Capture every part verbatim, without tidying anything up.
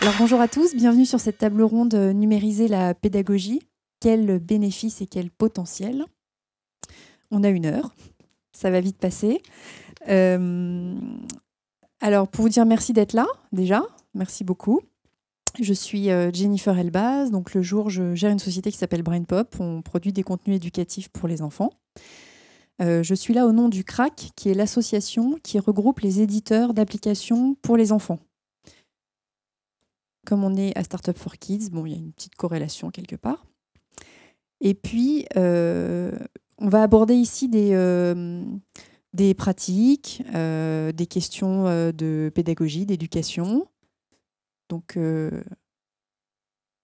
Alors bonjour à tous, bienvenue sur cette table ronde numériser la pédagogie. Quels bénéfices et quel potentiel? On a une heure, ça va vite passer. Euh, alors pour vous dire merci d'être là déjà, merci beaucoup. Je suis Jennifer Elbaz, donc le jour je gère une société qui s'appelle BrainPop, on produit des contenus éducatifs pour les enfants. Euh, je suis là au nom du C R A C, qui est l'association qui regroupe les éditeurs d'applications pour les enfants. Comme on est à Startup For Kids, bon, il y a une petite corrélation quelque part. Et puis, euh, on va aborder ici des, euh, des pratiques, euh, des questions euh, de pédagogie, d'éducation. Donc, euh,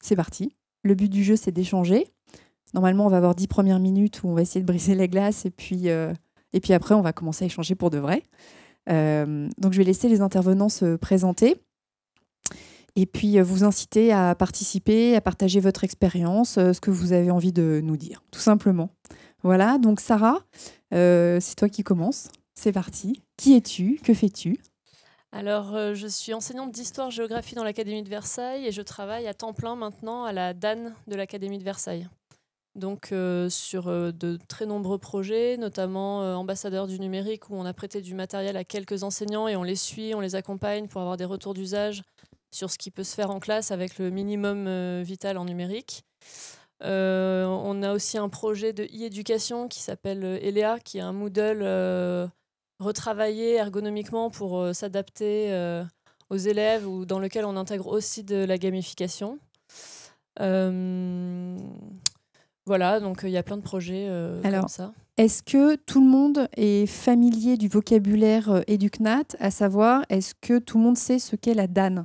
c'est parti. Le but du jeu, c'est d'échanger. Normalement, on va avoir dix premières minutes où on va essayer de briser la glace et puis, euh, et puis après, on va commencer à échanger pour de vrai. Euh, donc, je vais laisser les intervenants se présenter et puis euh, vous inciter à participer, à partager votre expérience, euh, ce que vous avez envie de nous dire, tout simplement. Voilà, donc Sarah, euh, c'est toi qui commences. C'est parti. Qui es-tu? Que fais-tu? Alors, euh, je suis enseignante d'histoire-géographie dans l'Académie de Versailles et je travaille à temps plein maintenant à la D A N E de l'Académie de Versailles. Donc, euh, sur euh, de très nombreux projets, notamment euh, Ambassadeurs du numérique, où on a prêté du matériel à quelques enseignants et on les suit, on les accompagne pour avoir des retours d'usage sur ce qui peut se faire en classe avec le minimum euh, vital en numérique. Euh, on a aussi un projet de e-éducation qui s'appelle Éléa, qui est un Moodle euh, retravaillé ergonomiquement pour euh, s'adapter euh, aux élèves, ou dans lequel on intègre aussi de la gamification. Euh, voilà, donc il euh, y a plein de projets euh, Alors, comme ça. Est-ce que tout le monde est familier du vocabulaire euh, EduCnat, à savoir, est-ce que tout le monde sait ce qu'est la D A N E?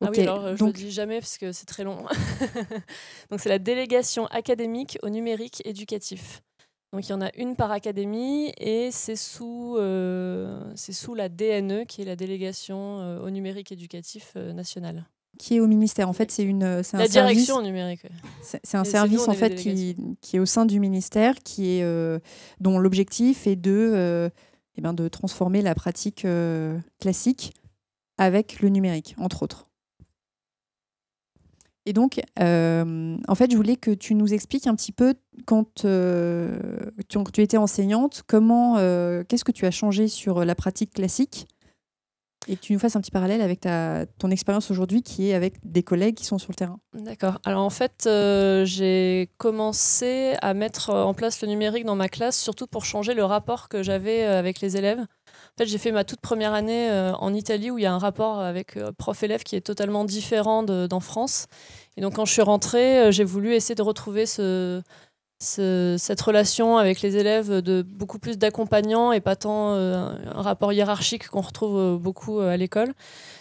Ah okay, oui, alors euh, donc... je ne le dis jamais parce que c'est très long. Donc c'est la délégation académique au numérique éducatif. Donc il y en a une par académie et c'est sous, euh, c'est sous la D N E, qui est la délégation euh, au numérique éducatif euh, nationale. Qui est au ministère. En fait, c'est une euh, c'est un la direction service... numérique. Ouais. C'est un et service nous, en fait qui, qui est au sein du ministère, qui est euh, dont l'objectif est de euh, eh ben, de transformer la pratique euh, classique avec le numérique, entre autres. Et donc, euh, en fait, je voulais que tu nous expliques un petit peu, quand euh, tu, tu étais enseignante, comment, euh, qu'est-ce que tu as changé sur la pratique classique, et que tu nous fasses un petit parallèle avec ta, ton expérience aujourd'hui, qui est avec des collègues qui sont sur le terrain. D'accord. Alors, en fait, euh, j'ai commencé à mettre en place le numérique dans ma classe, surtout pour changer le rapport que j'avais avec les élèves. En fait, j'ai fait ma toute première année euh, en Italie, où il y a un rapport avec euh, prof-élève qui est totalement différent d'en France. Et donc, quand je suis rentrée, euh, j'ai voulu essayer de retrouver ce, ce, cette relation avec les élèves, de beaucoup plus d'accompagnants et pas tant euh, un rapport hiérarchique qu'on retrouve euh, beaucoup euh, à l'école.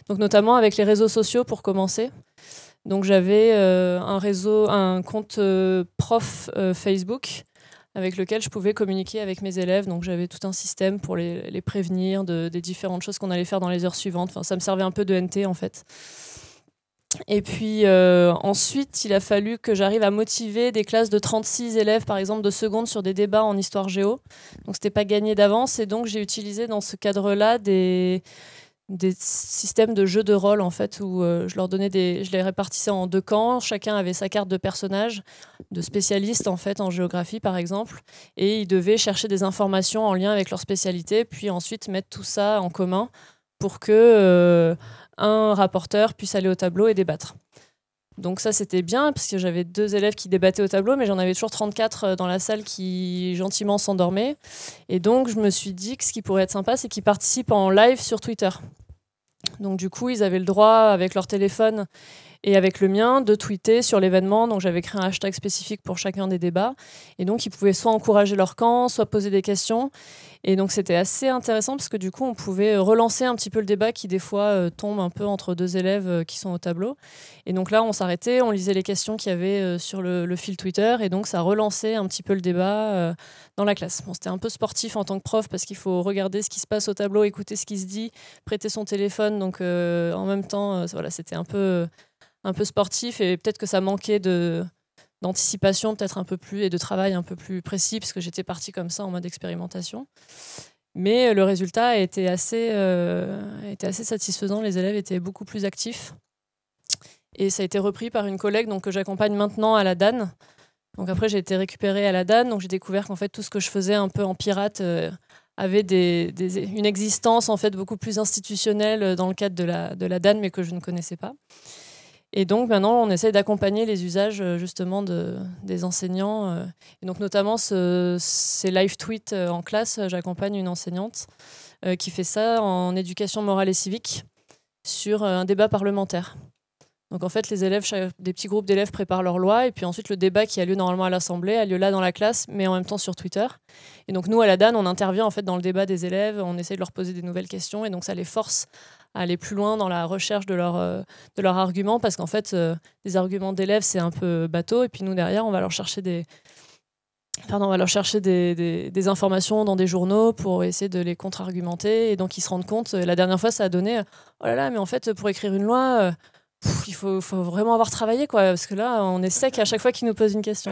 Donc, notamment avec les réseaux sociaux pour commencer. Donc, j'avais euh, un réseau, un compte euh, prof euh, Facebook, avec lequel je pouvais communiquer avec mes élèves. Donc j'avais tout un système pour les, les prévenir de, des différentes choses qu'on allait faire dans les heures suivantes. Enfin, ça me servait un peu de N T en fait. Et puis euh, ensuite, il a fallu que j'arrive à motiver des classes de trente-six élèves, par exemple, de seconde sur des débats en histoire géo. Donc c'était pas gagné d'avance. Et donc j'ai utilisé dans ce cadre-là des, des systèmes de jeux de rôle, en fait, où euh, je leur donnais des... Je les répartissais en deux camps. Chacun avait sa carte de personnage, de spécialistes en fait en géographie par exemple, et ils devaient chercher des informations en lien avec leur spécialité, puis ensuite mettre tout ça en commun pour que euh, un rapporteur puisse aller au tableau et débattre. Donc ça c'était bien, parce que j'avais deux élèves qui débattaient au tableau, mais j'en avais toujours trente-quatre dans la salle qui gentiment s'endormaient. Et donc je me suis dit que ce qui pourrait être sympa, c'est qu'ils participent en live sur Twitter. Donc du coup ils avaient le droit, avec leur téléphone et avec le mien, de tweeter sur l'événement. Donc j'avais créé un hashtag spécifique pour chacun des débats. Et donc ils pouvaient soit encourager leur camp, soit poser des questions. Et donc c'était assez intéressant, parce que du coup on pouvait relancer un petit peu le débat qui des fois euh, tombe un peu entre deux élèves euh, qui sont au tableau. Et donc là on s'arrêtait, on lisait les questions qu'il y avait euh, sur le, le fil Twitter, et donc ça relançait un petit peu le débat euh, dans la classe. Bon, c'était un peu sportif en tant que prof, parce qu'il faut regarder ce qui se passe au tableau, écouter ce qui se dit, prêter son téléphone. Donc euh, en même temps, euh, voilà, c'était un peu... Euh, un peu sportif, et peut-être que ça manquait de, d'anticipation peut-être un peu plus et de travail un peu plus précis, puisque j'étais partie comme ça en mode expérimentation. Mais le résultat a été assez, euh, était assez satisfaisant. Les élèves étaient beaucoup plus actifs. Et ça a été repris par une collègue donc, que j'accompagne maintenant à la DANE. Donc après, j'ai été récupérée à la DANE. Donc j'ai découvert qu'en fait, tout ce que je faisais un peu en pirate euh, avait des, des, une existence en fait, beaucoup plus institutionnelle dans le cadre de la, de la DANE, mais que je ne connaissais pas. Et donc maintenant, on essaie d'accompagner les usages justement de, des enseignants. Et donc notamment ce, ces live tweets en classe, j'accompagne une enseignante qui fait ça en éducation morale et civique sur un débat parlementaire. Donc en fait, les élèves, des petits groupes d'élèves préparent leur loi et puis ensuite le débat qui a lieu normalement à l'Assemblée a lieu là dans la classe, mais en même temps sur Twitter. Et donc nous, à la DANE, on intervient en fait dans le débat des élèves, on essaie de leur poser des nouvelles questions et donc ça les force à aller plus loin dans la recherche de leurs euh, de leur arguments, parce qu'en fait, euh, des arguments d'élèves, c'est un peu bateau. Et puis nous, derrière, on va leur chercher des, Pardon, on va leur chercher des, des, des informations dans des journaux pour essayer de les contre-argumenter. Et donc, ils se rendent compte. La dernière fois, ça a donné « Oh là là, mais en fait, pour écrire une loi... Euh, » Il faut, faut vraiment avoir travaillé, quoi, parce que là, on est sec à chaque fois qu'ils nous posent une question.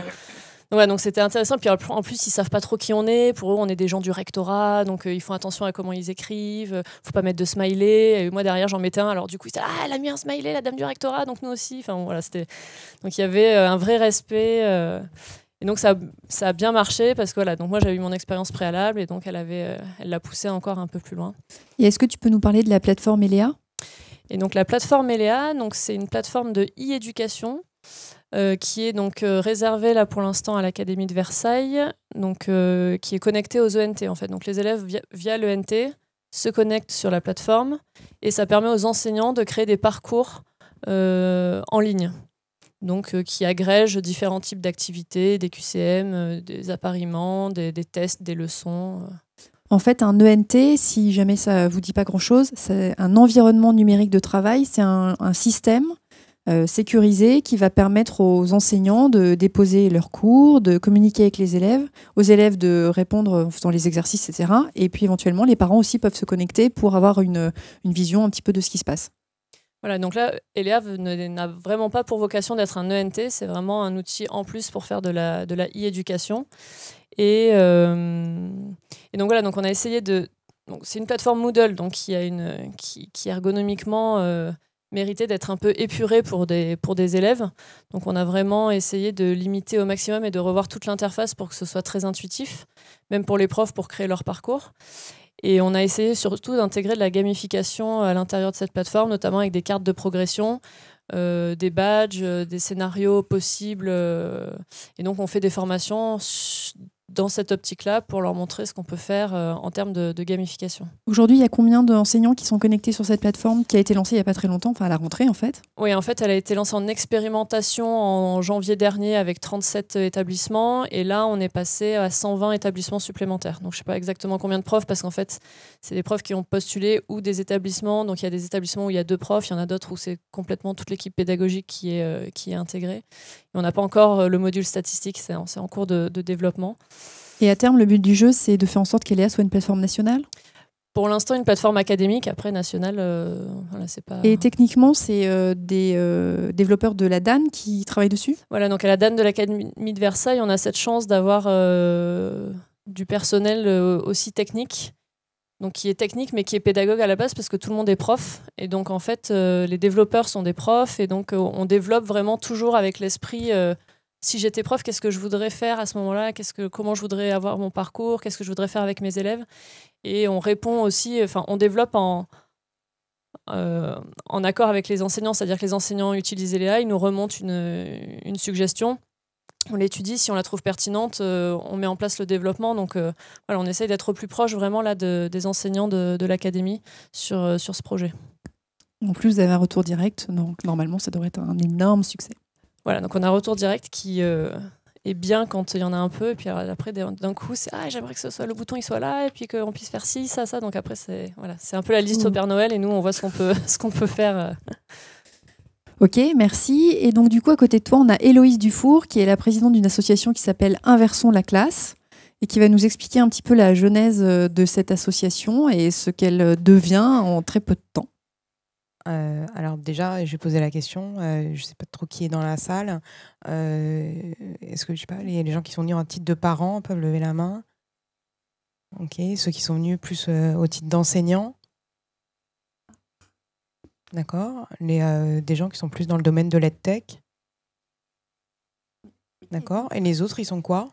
Donc, ouais, donc c'était intéressant. Puis en plus, ils savent pas trop qui on est. Pour eux, on est des gens du rectorat, donc euh, ils font attention à comment ils écrivent. Faut pas mettre de smiley. Et moi, derrière, j'en mettais un. Alors du coup, ils disaient, ah, elle a mis un smiley, la dame du rectorat, donc nous aussi. Enfin, bon, voilà, c'était. Donc il y avait euh, un vrai respect. Euh... Et donc ça, ça a bien marché parce que voilà, donc moi j'avais eu mon expérience préalable et donc elle avait, euh, elle l'a poussée encore un peu plus loin. Et est-ce que tu peux nous parler de la plateforme Éléa ? Et donc la plateforme Éléa, c'est une plateforme de e-éducation euh, qui est donc euh, réservée là pour l'instant à l'Académie de Versailles, donc, euh, qui est connectée aux E N T en fait. Donc les élèves via, via l'E N T se connectent sur la plateforme et ça permet aux enseignants de créer des parcours euh, en ligne, donc euh, qui agrègent différents types d'activités, des Q C M, euh, des appariements, des, des tests, des leçons... Euh. En fait, un E N T, si jamais ça ne vous dit pas grand-chose, c'est un environnement numérique de travail, c'est un, un système euh, sécurisé qui va permettre aux enseignants de déposer leurs cours, de communiquer avec les élèves, aux élèves de répondre en faisant les exercices, et cetera. Et puis éventuellement, les parents aussi peuvent se connecter pour avoir une, une vision un petit peu de ce qui se passe. Voilà, donc là, Éléa n'a vraiment pas pour vocation d'être un E N T, c'est vraiment un outil en plus pour faire de la, de la e-éducation. Et, euh, et donc voilà, donc on a essayé de... C'est une plateforme Moodle donc qui, a une, qui, qui ergonomiquement euh, méritait d'être un peu épurée pour des, pour des élèves. Donc on a vraiment essayé de limiter au maximum et de revoir toute l'interface pour que ce soit très intuitif, même pour les profs pour créer leur parcours. Et on a essayé surtout d'intégrer de la gamification à l'intérieur de cette plateforme, notamment avec des cartes de progression, Euh, des badges, euh, des scénarios possibles. Euh, et donc, on fait des formations dans cette optique-là pour leur montrer ce qu'on peut faire euh, en termes de, de gamification. Aujourd'hui, il y a combien d'enseignants qui sont connectés sur cette plateforme qui a été lancée il n'y a pas très longtemps, enfin à la rentrée en fait? Oui, en fait, elle a été lancée en expérimentation en janvier dernier avec trente-sept établissements. Et là, on est passé à cent vingt établissements supplémentaires. Donc, je ne sais pas exactement combien de profs parce qu'en fait, c'est des profs qui ont postulé ou des établissements. Donc, il y a des établissements où il y a deux profs, il y en a d'autres où c'est complètement toute l'équipe pédagogique qui est, euh, qui est intégrée. Et on n'a pas encore euh, le module statistique, c'est en, en cours de, de développement. Et à terme, le but du jeu, c'est de faire en sorte qu'Éléa soit une plateforme nationale? Pour l'instant, une plateforme académique, après nationale, euh, voilà, c'est pas... Et techniquement, c'est euh, des euh, développeurs de la DANE qui travaillent dessus? Voilà, donc à la DANE de l'Académie de Versailles, on a cette chance d'avoir euh, du personnel euh, aussi technique. Donc qui est technique, mais qui est pédagogue à la base parce que tout le monde est prof. Et donc, en fait, euh, les développeurs sont des profs. Et donc, euh, on développe vraiment toujours avec l'esprit, euh, si j'étais prof, qu'est-ce que je voudrais faire à ce moment-là? Qu'est-ce que, comment je voudrais avoir mon parcours? Qu'est-ce que je voudrais faire avec mes élèves? Et on répond aussi, enfin, on développe en, euh, en accord avec les enseignants. C'est-à-dire que les enseignants utilisent Éléa, ils nous remontent une, une suggestion. On l'étudie, si on la trouve pertinente, euh, on met en place le développement. Donc euh, voilà, on essaye d'être au plus proche vraiment là, de, des enseignants de, de l'académie sur, euh, sur ce projet. En plus, vous avez un retour direct, donc normalement ça devrait être un énorme succès. Voilà, donc on a un retour direct qui euh, est bien quand il y en a un peu, et puis après d'un coup c'est « Ah, j'aimerais que ce soit, le bouton il soit là, et puis qu'on puisse faire ci, ça, ça ». Donc après c'est voilà, c'est un peu la liste au Père Noël, et nous on voit ce qu'on peut, ce qu'on peut faire. Ok, merci. Et donc du coup, à côté de toi, on a Héloïse Dufour, qui est la présidente d'une association qui s'appelle Inversons la classe et qui va nous expliquer un petit peu la genèse de cette association et ce qu'elle devient en très peu de temps. Euh, alors déjà, je vais poser la question. Euh, je ne sais pas trop qui est dans la salle. Euh, est-ce que je sais pas, les, les gens qui sont venus en titre de parents peuvent lever la main? Ok, ceux qui sont venus plus euh, au titre d'enseignant. D'accord. Euh, des gens qui sont plus dans le domaine de l'EdTech. D'accord. Et les autres, ils sont quoi?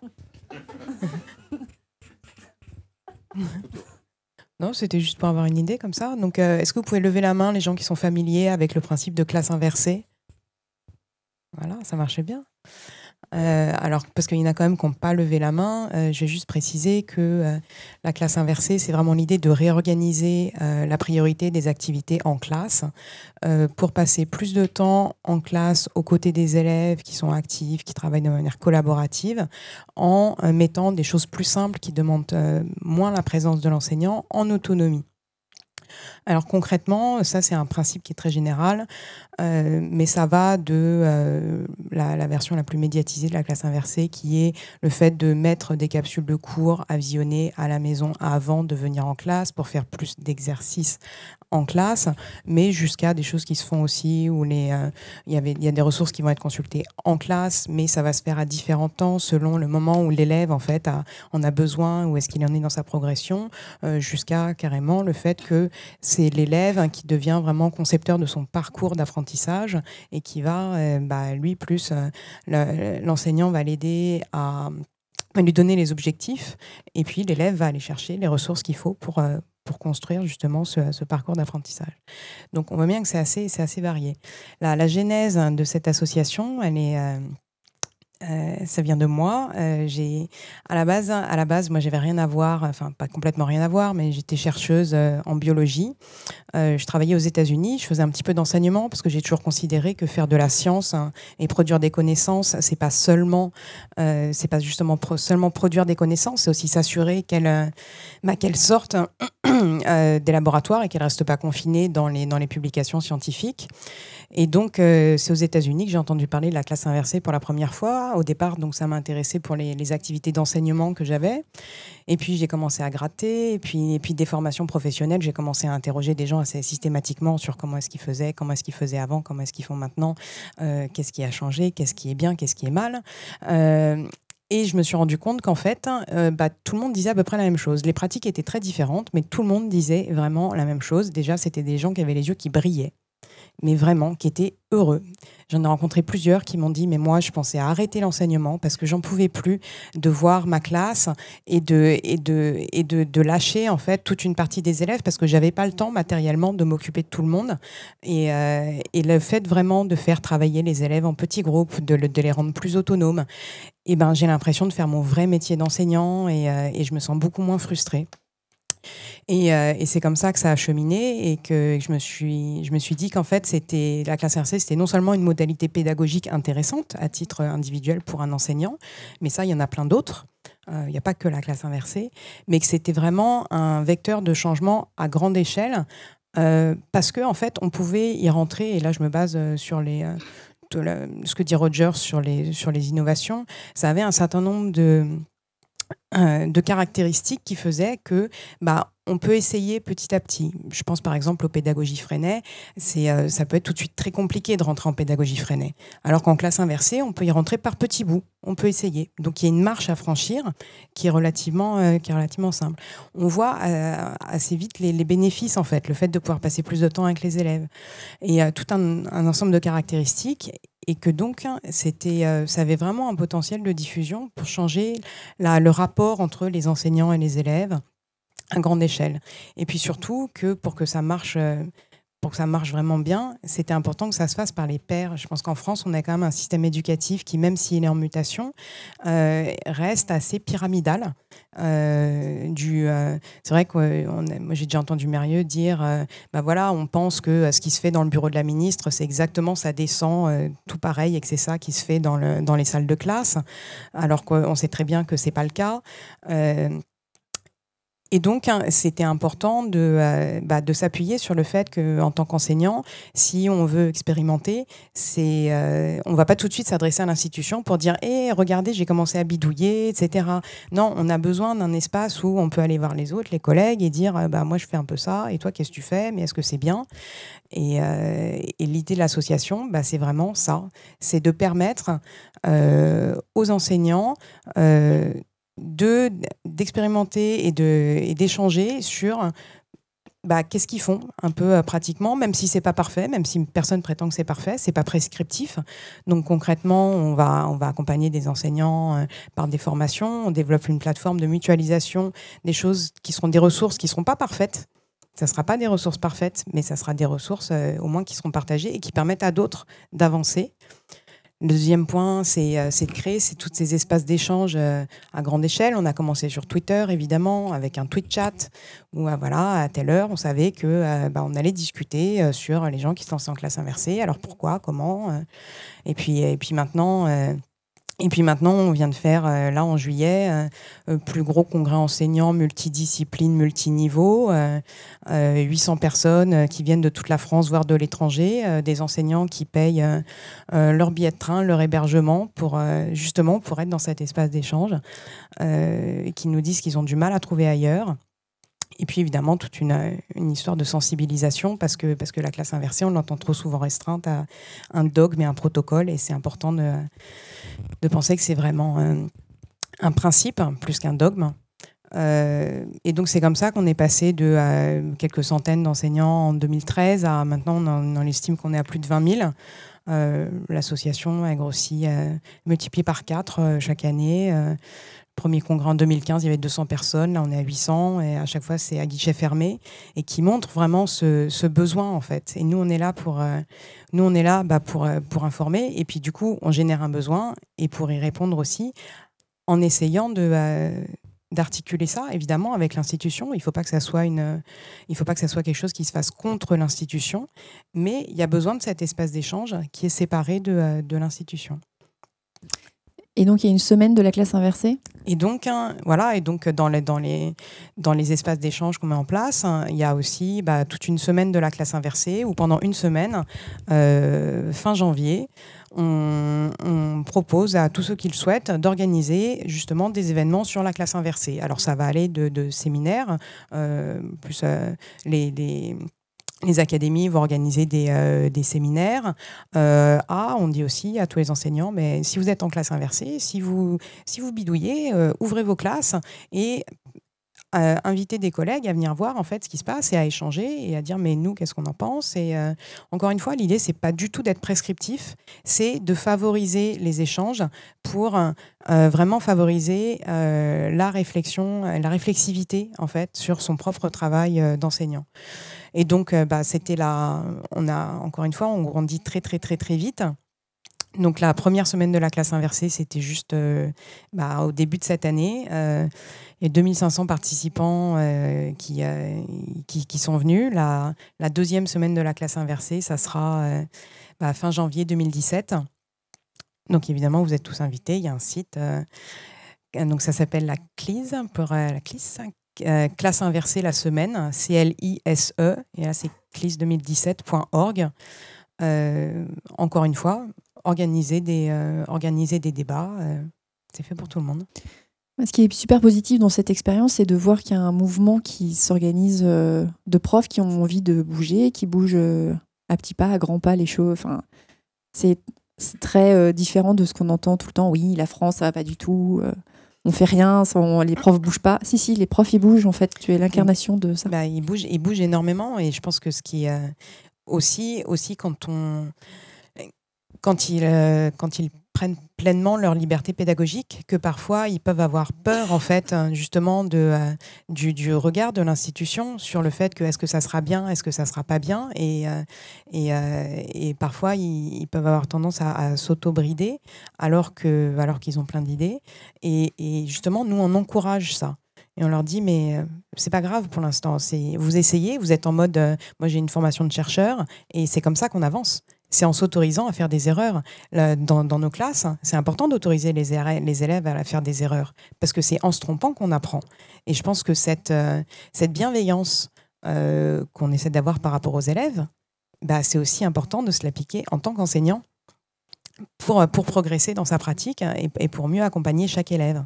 Non, c'était juste pour avoir une idée comme ça. Donc, euh, est-ce que vous pouvez lever la main les gens qui sont familiers avec le principe de classe inversée? Voilà, ça marchait bien. Euh, alors, parce qu'il y en a quand même qui n'ont pas levé la main, euh, je vais juste préciser que euh, la classe inversée, c'est vraiment l'idée de réorganiser euh, la priorité des activités en classe euh, pour passer plus de temps en classe aux côtés des élèves qui sont actifs, qui travaillent de manière collaborative, en euh, mettant des choses plus simples qui demandent euh, moins la présence de l'enseignant en autonomie. Alors concrètement, ça c'est un principe qui est très général, euh, mais ça va de euh, la, la version la plus médiatisée de la classe inversée, qui est le fait de mettre des capsules de cours à visionner à la maison avant de venir en classe pour faire plus d'exercices en classe, mais jusqu'à des choses qui se font aussi où les, euh, y avait, y a des ressources qui vont être consultées en classe, mais ça va se faire à différents temps selon le moment où l'élève en fait a, en a besoin, où est-ce qu'il en est dans sa progression, euh, jusqu'à carrément le fait que c'est l'élève qui devient vraiment concepteur de son parcours d'apprentissage et qui va, euh, bah, lui, plus euh, l'enseignant va l'aider à, à lui donner les objectifs, et puis l'élève va aller chercher les ressources qu'il faut pour, euh, pour construire justement ce, ce parcours d'apprentissage. Donc on voit bien que c'est assez, c'est assez varié. La, la genèse de cette association, elle est... Euh, Euh, ça vient de moi. Euh, j'ai à la base, à la base, moi, j'avais rien à voir, enfin pas complètement rien à voir, mais j'étais chercheuse euh, en biologie. Euh, je travaillais aux États-Unis. Je faisais un petit peu d'enseignement parce que j'ai toujours considéré que faire de la science hein, et produire des connaissances, c'est pas seulement, euh, c'est pas justement pro seulement produire des connaissances, c'est aussi s'assurer qu'elles, euh, bah, qu'elles sortent euh, des laboratoires et qu'elles restent pas confinées dans les dans les publications scientifiques. Et donc, euh, c'est aux États-Unis que j'ai entendu parler de la classe inversée pour la première fois. Au départ, donc, ça m'intéressait pour les, les activités d'enseignement que j'avais. Et puis, j'ai commencé à gratter. Et puis, et puis des formations professionnelles, j'ai commencé à interroger des gens assez systématiquement sur comment est-ce qu'ils faisaient, comment est-ce qu'ils faisaient avant, comment est-ce qu'ils font maintenant, euh, qu'est-ce qui a changé, qu'est-ce qui est bien, qu'est-ce qui est mal. Euh, Et je me suis rendu compte qu'en fait, euh, bah, tout le monde disait à peu près la même chose. Les pratiques étaient très différentes, mais tout le monde disait vraiment la même chose. Déjà, c'était des gens qui avaient les yeux qui brillaient, mais vraiment, qui étaient heureux. J'en ai rencontré plusieurs qui m'ont dit « mais moi, je pensais à arrêter l'enseignement parce que j'en pouvais plus de voir ma classe et de, et de, et de, de lâcher en fait toute une partie des élèves parce que j'avais pas le temps matériellement de m'occuper de tout le monde. » Et, euh, et le fait vraiment de faire travailler les élèves en petits groupes, de, de les rendre plus autonomes, et ben, j'ai l'impression de faire mon vrai métier d'enseignant et, euh, et je me sens beaucoup moins frustrée. Et, euh, et c'est comme ça que ça a cheminé et que, que je me suis, je me suis dit qu'en fait, c'était, la classe inversée, c'était non seulement une modalité pédagogique intéressante à titre individuel pour un enseignant, mais ça, il y en a plein d'autres. Il n'y a pas que la classe inversée, mais que c'était vraiment un vecteur de changement à grande échelle euh, parce qu'en fait, on pouvait y rentrer, et là, je me base sur les, euh, tout le, ce que dit Rogers sur les, sur les innovations. Ça avait un certain nombre de... Euh, de caractéristiques qui faisaient que bah, on peut essayer petit à petit. Je pense par exemple aux pédagogies Freinet. C'est, euh, ça peut être tout de suite très compliqué de rentrer en pédagogie Freinet. Alors qu'en classe inversée, on peut y rentrer par petits bouts. On peut essayer. Donc il y a une marche à franchir qui est relativement, euh, qui est relativement simple. On voit euh, assez vite les, les bénéfices en fait. Le fait de pouvoir passer plus de temps avec les élèves. Et euh, tout un, un ensemble de caractéristiques. Et que donc, c'était, euh, ça avait vraiment un potentiel de diffusion pour changer la, le rapport entre les enseignants et les élèves à grande échelle. Et puis surtout, que pour que ça marche, euh, pour que ça marche vraiment bien, c'était important que ça se fasse par les pairs. Je pense qu'en France, on a quand même un système éducatif qui, même s'il est en mutation, euh, reste assez pyramidal. Euh, du, euh, c'est vrai que euh, moi j'ai déjà entendu Mérieux dire euh, bah voilà, on pense que euh, ce qui se fait dans le bureau de la ministre, c'est exactement, ça descend euh, tout pareil et que c'est ça qui se fait dans, le, dans les salles de classe, alors qu'on sait très bien que c'est pas le cas. Euh, Et donc, c'était important de, euh, bah, de s'appuyer sur le fait qu'en tant qu'enseignant, si on veut expérimenter, c'est, euh, on ne va pas tout de suite s'adresser à l'institution pour dire hey, « Eh, regardez, j'ai commencé à bidouiller, et cetera » Non, on a besoin d'un espace où on peut aller voir les autres, les collègues, et dire bah, « Moi, je fais un peu ça, et toi, qu'est-ce que tu fais? Mais est-ce que c'est bien ?» Et, euh, et l'idée de l'association, bah, c'est vraiment ça. C'est de permettre euh, aux enseignants euh, de, d'expérimenter et, de, et d'échanger sur bah, qu'est-ce qu'ils font un peu euh, pratiquement, même si c'est pas parfait, même si personne prétend que c'est parfait, c'est pas prescriptif. Donc concrètement, on va, on va accompagner des enseignants euh, par des formations, on développe une plateforme de mutualisation, des choses qui seront des ressources qui seront pas parfaites. Ça ne sera pas des ressources parfaites, mais ça sera des ressources euh, au moins qui seront partagées et qui permettent à d'autres d'avancer. Le deuxième point, c'est euh, de créer tous ces espaces d'échange euh, à grande échelle. On a commencé sur Twitter, évidemment, avec un tweet chat où euh, voilà, à telle heure, on savait qu'on euh, bah, allait discuter euh, sur les gens qui se lançaient en classe inversée. Alors pourquoi, comment euh, et, puis, et puis maintenant... Euh, Et puis maintenant, on vient de faire, euh, là en juillet, euh, plus gros congrès enseignant, multidiscipline, multiniveau, euh, euh, huit cents personnes euh, qui viennent de toute la France, voire de l'étranger, euh, des enseignants qui payent euh, euh, leur billet de train, leur hébergement, pour, euh, justement pour être dans cet espace d'échange, euh, et qui nous disent qu'ils ont du mal à trouver ailleurs. Et puis évidemment, toute une, une histoire de sensibilisation, parce que, parce que la classe inversée, on l'entend trop souvent restreinte à un dogme et un protocole, et c'est important de, de penser que c'est vraiment euh, un principe, plus qu'un dogme. Euh, et donc c'est comme ça qu'on est passé de euh, quelques centaines d'enseignants en deux mille treize à maintenant, on, en, on estime qu'on est à plus de vingt mille. Euh, L'association a grossi, euh, multiplié par quatre euh, chaque année. Euh, Premier congrès en deux mille quinze, il y avait deux cents personnes, là on est à huit cents, et à chaque fois c'est à guichet fermé, et qui montre vraiment ce, ce besoin en fait. Et nous on est là pour, euh, nous, on est là, bah, pour, euh, pour informer, et puis du coup on génère un besoin, et pour y répondre aussi, en essayant de... Euh, d'articuler ça, évidemment, avec l'institution. Il ne faut pas que ça soit une, il faut pas que ça soit quelque chose qui se fasse contre l'institution, mais il y a besoin de cet espace d'échange qui est séparé de, de l'institution. Et donc, il y a une semaine de la classe inversée. Et donc, hein, voilà, et donc dans, les, dans, les, dans les espaces d'échange qu'on met en place, hein, il y a aussi bah, toute une semaine de la classe inversée, où pendant une semaine, euh, fin janvier, on, on propose à tous ceux qui le souhaitent d'organiser justement des événements sur la classe inversée. Alors, ça va aller de, de séminaires, euh, plus euh, les... les Les académies vont organiser des, euh, des séminaires. Euh, ah, on dit aussi à tous les enseignants, mais si vous êtes en classe inversée, si vous, si vous bidouillez, euh, ouvrez vos classes et euh, invitez des collègues à venir voir en fait ce qui se passe et à échanger et à dire mais nous, qu'est-ce qu'on en pense? Et euh, encore une fois, l'idée, c'est pas du tout d'être prescriptif, c'est de favoriser les échanges pour euh, vraiment favoriser euh, la réflexion, la réflexivité en fait sur son propre travail euh, d'enseignant. Et donc, bah, c'était là, on a, encore une fois, on grandit très, très, très, très vite. Donc, la première semaine de la classe inversée, c'était juste euh, bah, au début de cette année. Euh, il y a deux mille cinq cents participants euh, qui, euh, qui, qui sont venus. La, la deuxième semaine de la classe inversée, ça sera euh, bah, fin janvier deux mille dix-sept. Donc, évidemment, vous êtes tous invités. Il y a un site. Euh, donc, ça s'appelle la Clise, pour euh, la Clise. Euh, classe inversée la semaine, C L I S E, et là c'est clise deux mille dix-sept point org. Euh, encore une fois, organiser des, euh, organiser des débats, euh, c'est fait pour tout le monde. Ce qui est super positif dans cette expérience, c'est de voir qu'il y a un mouvement qui s'organise euh, de profs qui ont envie de bouger, qui bougent euh, à petits pas, à grands pas, les choses. Enfin, c'est très euh, différent de ce qu'on entend tout le temps. Oui, la France, ça va pas du tout. Euh, On fait rien, on, les profs bougent pas. Si, si, les profs, ils bougent, en fait. Tu es l'incarnation de ça. Bah, ils bougent, ils bougent énormément. Et je pense que ce qui est euh, aussi, aussi quand, on, quand, ils, euh, quand ils prennent pleinement leur liberté pédagogique, que parfois, ils peuvent avoir peur, en fait, justement, de, euh, du, du regard de l'institution sur le fait que est-ce que ça sera bien, est-ce que ça sera pas bien. Et, euh, et, euh, et parfois, ils, ils peuvent avoir tendance à, à s'auto-brider alors que, alors qu'ils ont plein d'idées. Et, et justement, nous, on encourage ça. Et on leur dit, mais c'est pas grave pour l'instant. Vous essayez, vous êtes en mode, euh, moi, j'ai une formation de chercheur et c'est comme ça qu'on avance. C'est en s'autorisant à faire des erreurs. Dans, dans nos classes, c'est important d'autoriser les, les élèves à faire des erreurs parce que c'est en se trompant qu'on apprend. Et je pense que cette, euh, cette bienveillance euh, qu'on essaie d'avoir par rapport aux élèves, bah, c'est aussi important de se l'appliquer en tant qu'enseignant pour, pour progresser dans sa pratique et, et pour mieux accompagner chaque élève.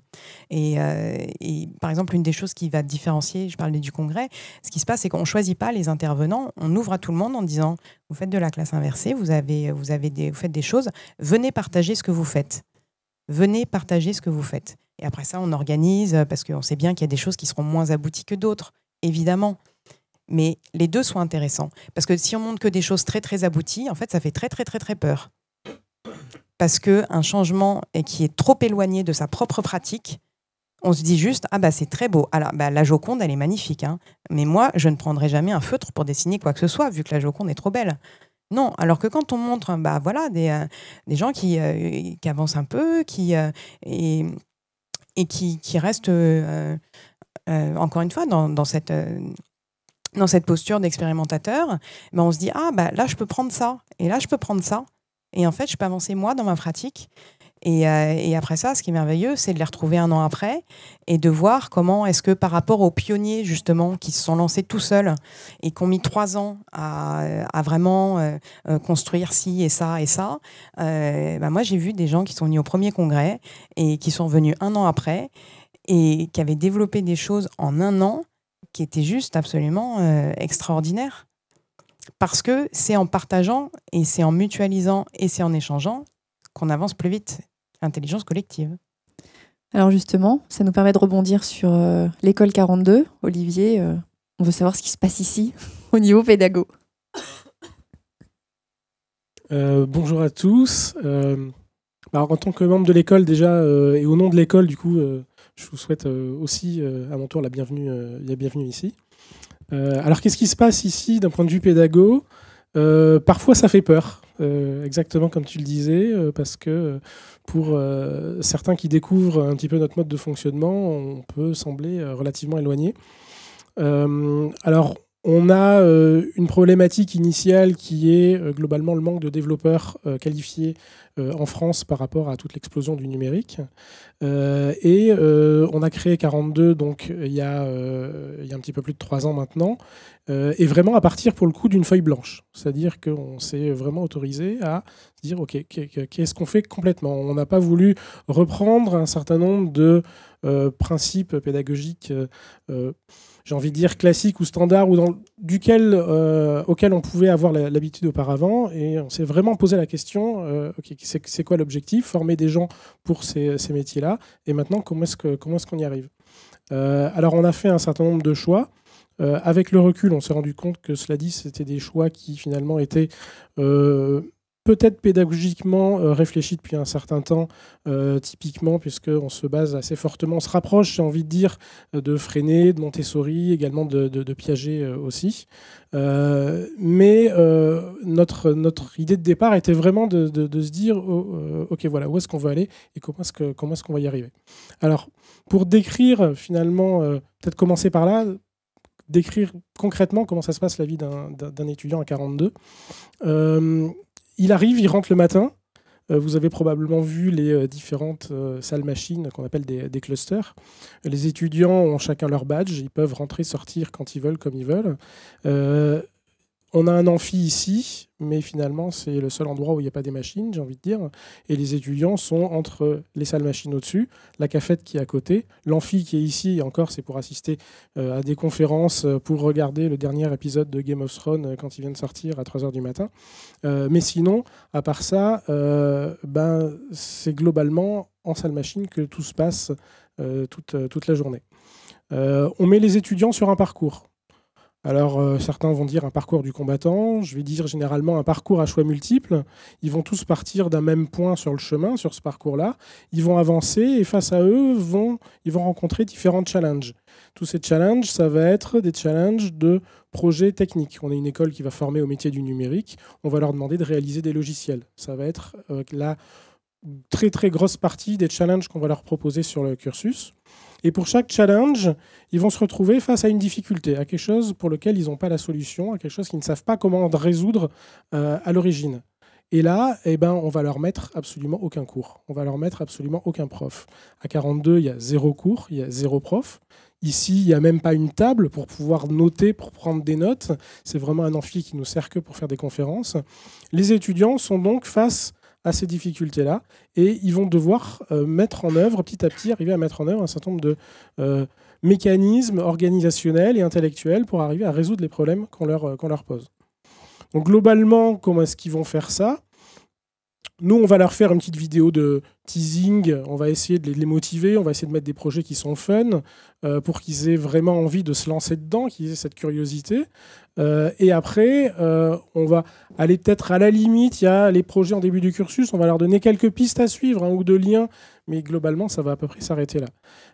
Et, euh, et par exemple, une des choses qui va différencier, je parlais du congrès, ce qui se passe, c'est qu'on ne choisit pas les intervenants, on ouvre à tout le monde en disant « Vous faites de la classe inversée, vous, avez, vous, avez des, vous faites des choses, venez partager ce que vous faites. » venez partager ce que vous faites. Et après ça, on organise, parce qu'on sait bien qu'il y a des choses qui seront moins abouties que d'autres, évidemment. Mais les deux sont intéressants. Parce que si on montre que des choses très, très abouties, en fait, ça fait très, très, très, très peur. Parce qu'un changement qui est trop éloigné de sa propre pratique, on se dit juste, ah bah c'est très beau. Alors, bah, la Joconde, elle est magnifique. Hein. Mais moi, je ne prendrai jamais un feutre pour dessiner quoi que ce soit, vu que la Joconde est trop belle. Non, alors que quand on montre bah, voilà, des, euh, des gens qui, euh, qui avancent un peu, qui, euh, et, et qui, qui restent, euh, euh, encore une fois, dans, dans cette... Euh, dans cette posture d'expérimentateur, ben on se dit « Ah, ben là, je peux prendre ça. Et là, je peux prendre ça. Et en fait, je peux avancer, moi, dans ma pratique. » Et, euh, et après ça, ce qui est merveilleux, c'est de les retrouver un an après et de voir comment est-ce que par rapport aux pionniers, justement, qui se sont lancés tout seuls et qui ont mis trois ans à, à vraiment euh, construire ci et ça et ça, euh, ben moi, j'ai vu des gens qui sont venus au premier congrès et qui sont revenus un an après et qui avaient développé des choses en un an qui était juste absolument euh, extraordinaire. Parce que c'est en partageant, et c'est en mutualisant, et c'est en échangeant qu'on avance plus vite. L'intelligence collective. Alors justement, ça nous permet de rebondir sur euh, l'école quarante-deux. Olivier, euh, on veut savoir ce qui se passe ici, au niveau pédago. Euh, bonjour à tous. Euh, alors, en tant que membre de l'école, déjà, euh, et au nom de l'école, du coup... Euh, je vous souhaite aussi à mon tour la bienvenue, la bienvenue ici. Euh, alors qu'est-ce qui se passe ici d'un point de vue pédago? euh, Parfois ça fait peur, euh, exactement comme tu le disais, parce que pour euh, certains qui découvrent un petit peu notre mode de fonctionnement, on peut sembler relativement éloigné. Euh, alors on a euh, une problématique initiale qui est euh, globalement le manque de développeurs euh, qualifiés euh, en France par rapport à toute l'explosion du numérique. Euh, et euh, on a créé quarante-deux, donc il y, euh, y a un petit peu plus de trois ans maintenant, euh, et vraiment à partir pour le coup d'une feuille blanche. C'est-à-dire qu'on s'est vraiment autorisé à dire « Ok, qu'est-ce qu'on fait complètement ?» On n'a pas voulu reprendre un certain nombre de euh, principes pédagogiques euh, j'ai envie de dire classique ou standard, ou dans, duquel, euh, auquel on pouvait avoir l'habitude auparavant. Et on s'est vraiment posé la question, euh, okay, c'est quoi l'objectif? Former des gens pour ces, ces métiers-là. Et maintenant, comment est-ce que, comment est-ce qu'on y arrive? euh, Alors, on a fait un certain nombre de choix. Euh, avec le recul, on s'est rendu compte que, cela dit, c'était des choix qui, finalement, étaient... Euh, peut-être pédagogiquement euh, réfléchi depuis un certain temps, euh, typiquement, puisqu'on se base assez fortement, on se rapproche, j'ai envie de dire, de Freinet, de Montessori, également de, de, de Piaget euh, aussi. Euh, mais euh, notre, notre idée de départ était vraiment de, de, de se dire, oh, euh, ok, voilà, où est-ce qu'on veut aller et comment est-ce que, comment est-ce qu'on va y arriver? Alors, pour décrire, finalement, euh, peut-être commencer par là, décrire concrètement comment ça se passe la vie d'un étudiant à quarante-deux. Euh, Il arrive, il rentre le matin. Euh, vous avez probablement vu les euh, différentes euh, salles machines qu'on appelle des, des clusters. Les étudiants ont chacun leur badge. Ils peuvent rentrer, sortir quand ils veulent, comme ils veulent. Euh, on a un amphi ici, mais finalement, c'est le seul endroit où il n'y a pas des machines, j'ai envie de dire. Et les étudiants sont entre les salles machines au-dessus, la cafette qui est à côté, l'amphi qui est ici, et encore, c'est pour assister euh, à des conférences, pour regarder le dernier épisode de Game of Thrones quand il vient de sortir à trois heures du matin. Euh, mais sinon, à part ça, euh, ben, c'est globalement en salle machine que tout se passe euh, toute, euh, toute la journée. Euh, on met les étudiants sur un parcours. Alors, euh, certains vont dire un parcours du combattant, je vais dire généralement un parcours à choix multiples. Ils vont tous partir d'un même point sur le chemin, sur ce parcours-là. Ils vont avancer et face à eux, vont, ils vont rencontrer différents challenges. Tous ces challenges, ça va être des challenges de projets techniques. On est une école qui va former au métier du numérique. On va leur demander de réaliser des logiciels. Ça va être euh, la très très grosse partie des challenges qu'on va leur proposer sur le cursus. Et pour chaque challenge, ils vont se retrouver face à une difficulté, à quelque chose pour lequel ils n'ont pas la solution, à quelque chose qu'ils ne savent pas comment résoudre euh, à l'origine. Et là, eh ben, on va leur mettre absolument aucun cours. On va leur mettre absolument aucun prof. À quarante-deux, il y a zéro cours, il y a zéro prof. Ici, il n'y a même pas une table pour pouvoir noter, pour prendre des notes. C'est vraiment un amphi qui nous sert que pour faire des conférences. Les étudiants sont donc face à ces difficultés-là, et ils vont devoir euh, mettre en œuvre, petit à petit, arriver à mettre en œuvre un certain nombre de euh, mécanismes organisationnels et intellectuels pour arriver à résoudre les problèmes qu'on leur, euh, qu'on leur pose. Donc globalement, comment est-ce qu'ils vont faire ça? nous, on va leur faire une petite vidéo de teasing, on va essayer de les motiver, on va essayer de mettre des projets qui sont fun, euh, pour qu'ils aient vraiment envie de se lancer dedans, qu'ils aient cette curiosité. Euh, et après, euh, on va aller peut-être à la limite, il y a les projets en début du cursus, on va leur donner quelques pistes à suivre, un ou deux liens, mais globalement, ça va à peu près s'arrêter là.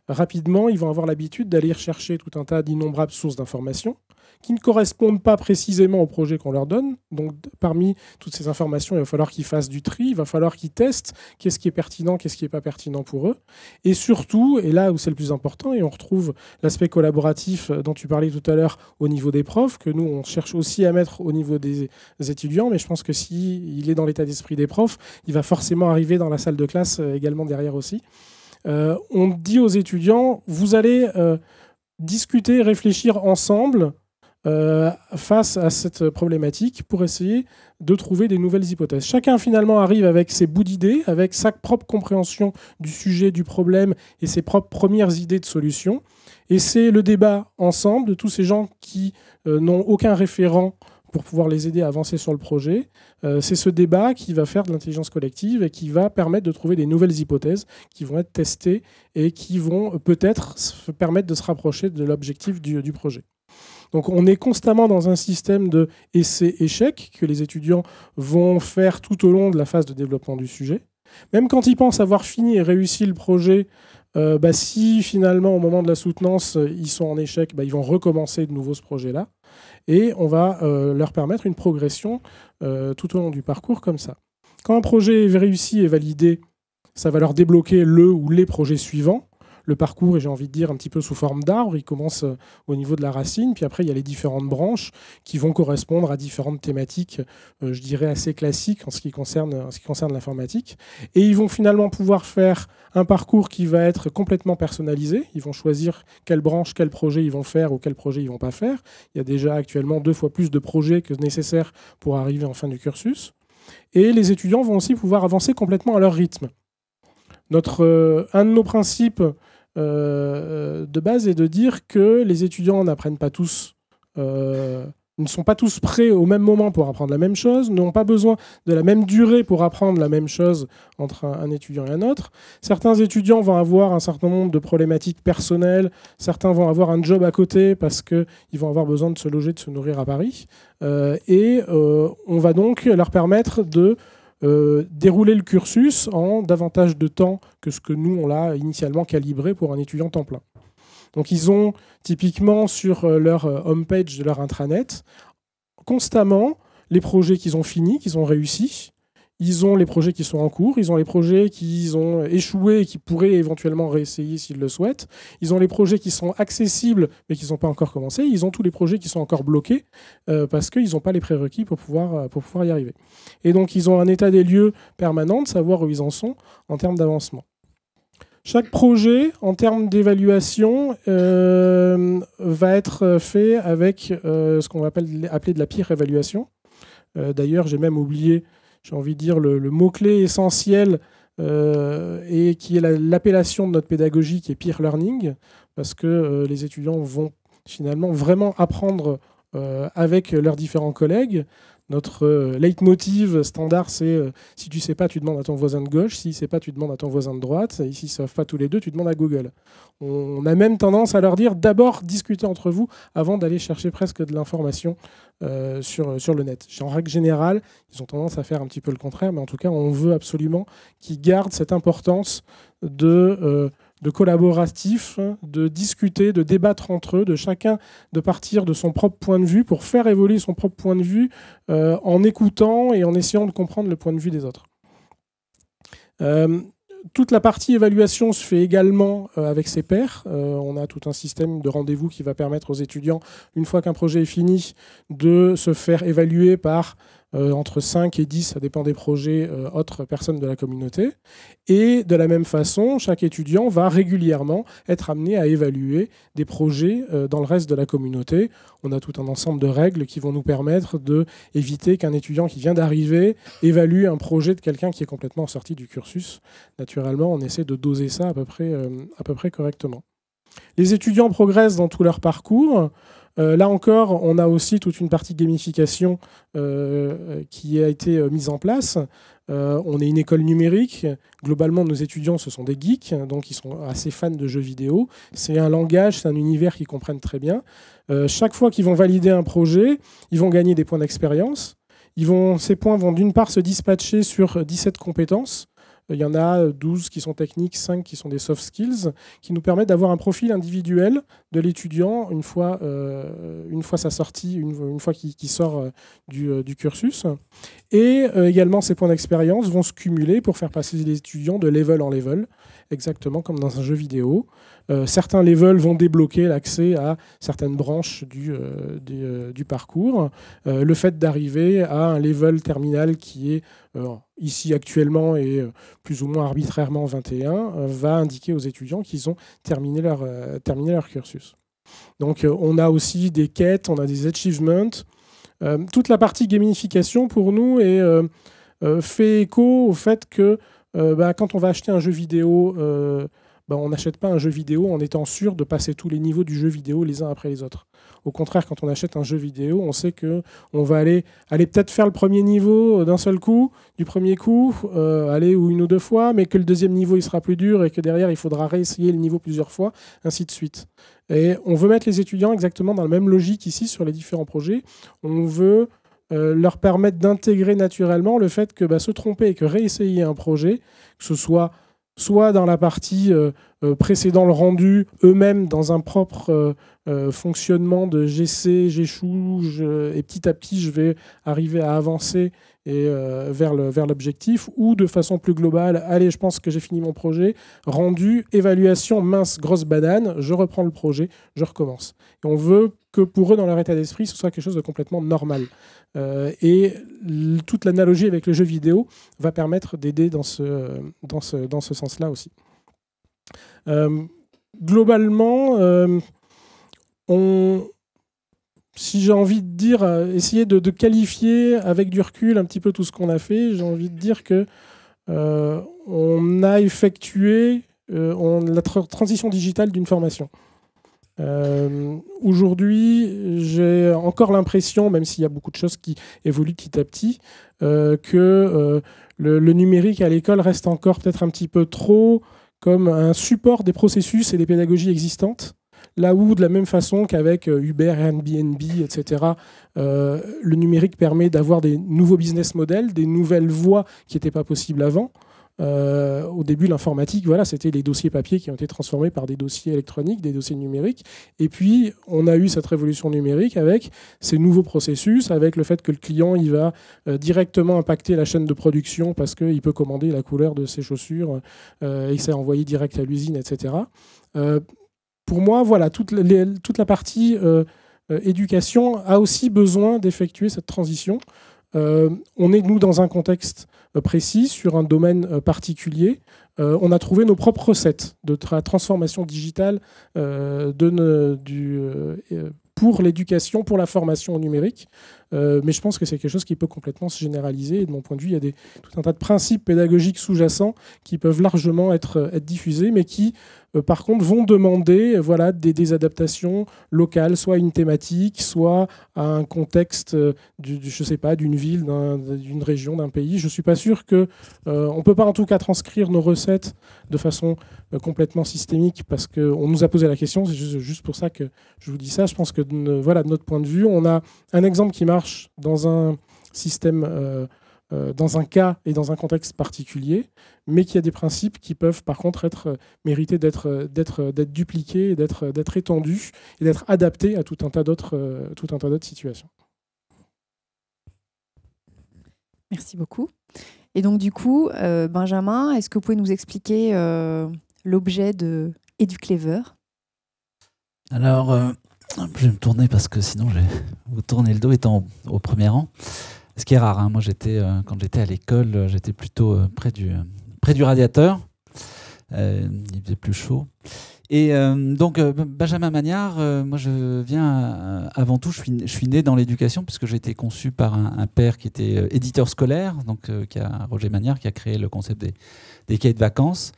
Rapidement, ils vont avoir l'habitude d'aller rechercher tout un tas d'innombrables sources d'informations qui ne correspondent pas précisément au projet qu'on leur donne. Donc, parmi toutes ces informations, il va falloir qu'ils fassent du tri, il va falloir qu'ils testent qu'est-ce qui est pertinent, qu'est-ce qui n'est pas pertinent pour eux. Et surtout, et là où c'est le plus important, et on retrouve l'aspect collaboratif dont tu parlais tout à l'heure au niveau des profs, que nous, on cherche aussi à mettre au niveau des étudiants, mais je pense que s'il est dans l'état d'esprit des profs, il va forcément arriver dans la salle de classe également derrière aussi. Euh, on dit aux étudiants, vous allez euh, discuter, réfléchir ensemble, Euh, face à cette problématique pour essayer de trouver des nouvelles hypothèses. Chacun finalement arrive avec ses bouts d'idées, avec sa propre compréhension du sujet, du problème et ses propres premières idées de solutions. Et c'est le débat ensemble de tous ces gens qui euh, n'ont aucun référent pour pouvoir les aider à avancer sur le projet. Euh, c'est ce débat qui va faire de l'intelligence collective et qui va permettre de trouver des nouvelles hypothèses qui vont être testées et qui vont peut-être permettre de se rapprocher de l'objectif du, du projet. Donc on est constamment dans un système de essai-échec que les étudiants vont faire tout au long de la phase de développement du sujet. Même quand ils pensent avoir fini et réussi le projet, euh, bah si finalement au moment de la soutenance ils sont en échec, bah ils vont recommencer de nouveau ce projet-là. Et on va euh, leur permettre une progression euh, tout au long du parcours comme ça. Quand un projet est réussi et validé, ça va leur débloquer le ou les projets suivants. Le parcours, et j'ai envie de dire, un petit peu sous forme d'arbre. Il commence au niveau de la racine, puis après, il y a les différentes branches qui vont correspondre à différentes thématiques, euh, je dirais, assez classiques en ce qui concerne, en ce qui concerne l'informatique. Et ils vont finalement pouvoir faire un parcours qui va être complètement personnalisé. Ils vont choisir quelle branche, quel projet ils vont faire ou quel projet ils vont pas faire. Il y a déjà actuellement deux fois plus de projets que nécessaire pour arriver en fin du cursus. Et les étudiants vont aussi pouvoir avancer complètement à leur rythme. Notre, euh, un de nos principes Euh, de base est de dire que les étudiants n'apprennent pas tous, euh, ne sont pas tous prêts au même moment pour apprendre la même chose, n'ont pas besoin de la même durée pour apprendre la même chose entre un, un étudiant et un autre. Certains étudiants vont avoir un certain nombre de problématiques personnelles, certains vont avoir un job à côté parce qu'ils vont avoir besoin de se loger, de se nourrir à Paris. Euh, et euh, on va donc leur permettre de Euh, dérouler le cursus en davantage de temps que ce que nous, on l'a initialement calibré pour un étudiant temps plein. Donc ils ont typiquement sur leur homepage de leur intranet constamment les projets qu'ils ont finis, qu'ils ont réussi. Ils ont les projets qui sont en cours, ils ont les projets qui ont échoué et qui pourraient éventuellement réessayer s'ils le souhaitent. Ils ont les projets qui sont accessibles mais qui n'ont pas encore commencé. Ils ont tous les projets qui sont encore bloqués euh, parce qu'ils n'ont pas les prérequis pour pouvoir, pour pouvoir y arriver. Et donc ils ont un état des lieux permanent de savoir où ils en sont en termes d'avancement. Chaque projet, en termes d'évaluation, euh, va être fait avec euh, ce qu'on va appeler de la peer évaluation. Euh, D'ailleurs, j'ai même oublié... j'ai envie de dire, le, le mot-clé essentiel euh, et qui est l'appellation la, de notre pédagogie qui est peer learning, parce que euh, les étudiants vont finalement vraiment apprendre euh, avec leurs différents collègues. Notre euh, leitmotiv standard, c'est euh, si tu ne sais pas, tu demandes à ton voisin de gauche, si tu ne sais pas, tu demandes à ton voisin de droite, et s'ils ne savent pas tous les deux, tu demandes à Google. On, on a même tendance à leur dire d'abord discuter entre vous avant d'aller chercher presque de l'information euh, sur, sur le net. En règle générale, ils ont tendance à faire un petit peu le contraire, mais en tout cas, on veut absolument qu'ils gardent cette importance de... Euh, de collaboratif, de discuter, de débattre entre eux, de chacun de partir de son propre point de vue pour faire évoluer son propre point de vue euh, en écoutant et en essayant de comprendre le point de vue des autres. Euh, toute la partie évaluation se fait également euh, avec ses pairs. Euh, on a tout un système de rendez-vous qui va permettre aux étudiants, une fois qu'un projet est fini, de se faire évaluer par... Euh, entre cinq et dix, ça dépend des projets, euh, autres personnes de la communauté. Et de la même façon, chaque étudiant va régulièrement être amené à évaluer des projets euh, dans le reste de la communauté. On a tout un ensemble de règles qui vont nous permettre d'éviter qu'un étudiant qui vient d'arriver évalue un projet de quelqu'un qui est complètement sorti du cursus. Naturellement, on essaie de doser ça à peu près, euh, à peu près correctement. Les étudiants progressent dans tout leur parcours. Euh, là encore, on a aussi toute une partie gamification euh, qui a été mise en place. Euh, on est une école numérique. Globalement, nos étudiants, ce sont des geeks, donc ils sont assez fans de jeux vidéo. C'est un langage, c'est un univers qu'ils comprennent très bien. Euh, chaque fois qu'ils vont valider un projet, ils vont gagner des points d'expérience. Ils vont, ces points vont d'une part se dispatcher sur dix-sept compétences. Il y en a douze qui sont techniques, cinq qui sont des soft skills, qui nous permettent d'avoir un profil individuel de l'étudiant une fois, euh, une fois sa sortie, une, une fois qu'il qu'il sort du, du cursus. Et euh, également, ces points d'expérience vont se cumuler pour faire passer les étudiants de level en level, exactement comme dans un jeu vidéo. Euh, certains levels vont débloquer l'accès à certaines branches du, euh, du, euh, du parcours. Euh, le fait d'arriver à un level terminal qui est euh, ici actuellement et euh, plus ou moins arbitrairement vingt et un euh, va indiquer aux étudiants qu'ils ont terminé leur, euh, terminé leur cursus. Donc euh, on a aussi des quêtes, on a des achievements. Euh, toute la partie gamification pour nous est, euh, euh, fait écho au fait que euh, bah, quand on va acheter un jeu vidéo, euh, bah, on n'achète pas un jeu vidéo en étant sûr de passer tous les niveaux du jeu vidéo les uns après les autres. Au contraire, quand on achète un jeu vidéo, on sait qu'on va aller, aller peut-être faire le premier niveau d'un seul coup, du premier coup, euh, aller ou une ou deux fois, mais que le deuxième niveau il sera plus dur et que derrière il faudra réessayer le niveau plusieurs fois, ainsi de suite. Et on veut mettre les étudiants exactement dans la même logique ici sur les différents projets. On veut euh, leur permettre d'intégrer naturellement le fait que bah, se tromper et que réessayer un projet, que ce soit soit dans la partie euh, euh, précédant le rendu, eux-mêmes dans un propre euh, euh, fonctionnement de j'essaie, j'échoue, je, et petit à petit, je vais arriver à avancer et, euh, vers le, vers l'objectif, ou de façon plus globale, allez, je pense que j'ai fini mon projet, rendu, évaluation, mince, grosse banane, je reprends le projet, je recommence. Et on veut que pour eux, dans leur état d'esprit, ce soit quelque chose de complètement normal. Euh, et toute l'analogie avec le jeu vidéo va permettre d'aider dans ce, dans ce, dans ce sens-là aussi. Euh, globalement, euh, on, si j'ai envie de dire, essayer de, de qualifier avec du recul un petit peu tout ce qu'on a fait, j'ai envie de dire que euh, on a effectué euh, on, la tra- transition digitale d'une formation. Euh, aujourd'hui, j'ai encore l'impression, même s'il y a beaucoup de choses qui évoluent petit à petit, euh, que euh, le, le numérique à l'école reste encore peut-être un petit peu trop comme un support des processus et des pédagogies existantes. Là où, de la même façon qu'avec Uber, Airbnb, et cetera, euh, le numérique permet d'avoir des nouveaux business models, des nouvelles voies qui n'étaient pas possibles avant. Euh, au début, l'informatique, voilà, c'était les dossiers papier qui ont été transformés par des dossiers électroniques, des dossiers numériques. Et puis, on a eu cette révolution numérique avec ces nouveaux processus, avec le fait que le client, il va euh, directement impacter la chaîne de production parce qu'il peut commander la couleur de ses chaussures euh, et que c'est envoyé direct à l'usine, et cetera. Euh, pour moi, voilà, toute, les, toute la partie euh, euh, éducation a aussi besoin d'effectuer cette transition. Euh, on est, nous, dans un contexte précis, sur un domaine particulier. Euh, on a trouvé nos propres recettes de tra- transformation digitale euh, de ne, du, euh, pour l'éducation, pour la formation au numérique. Euh, mais je pense que c'est quelque chose qui peut complètement se généraliser. Et de mon point de vue, il y a des, tout un tas de principes pédagogiques sous-jacents qui peuvent largement être, être diffusés, mais qui, euh, par contre, vont demander voilà, des, des adaptations locales, soit à une thématique, soit à un contexte euh, du, du, je sais pas, d'une ville, d'un, d'une région, d'un pays. Je ne suis pas sûr qu'on euh, ne peut pas en tout cas transcrire nos recettes de façon euh, complètement systémique parce qu'on nous a posé la question. C'est juste, juste pour ça que je vous dis ça. Je pense que euh, voilà, de notre point de vue, on a un exemple qui marche dans un système, euh, euh, dans un cas et dans un contexte particulier, mais qui a des principes qui peuvent par contre être euh, mériter d'être d'être d'être dupliqués, d'être d'être étendus et d'être adaptés à tout un tas d'autres euh, tout un tas d'autres situations. Merci beaucoup. Et donc du coup, euh, Benjamin, est-ce que vous pouvez nous expliquer euh, l'objet de EduClever? Alors. Euh... Je vais me tourner parce que sinon, je vais vous tourner le dos étant au, au premier rang. Ce qui est rare, hein. Moi, j'étais, euh, quand j'étais à l'école, j'étais plutôt euh, près, du, euh, près du radiateur. Euh, il faisait plus chaud. Et euh, donc, euh, Benjamin Magnard, euh, moi, je viens euh, avant tout, je suis, je suis né dans l'éducation puisque j'ai été conçu par un, un père qui était euh, éditeur scolaire, donc euh, qui a, Roger Magnard, qui a créé le concept des, des cahiers de vacances.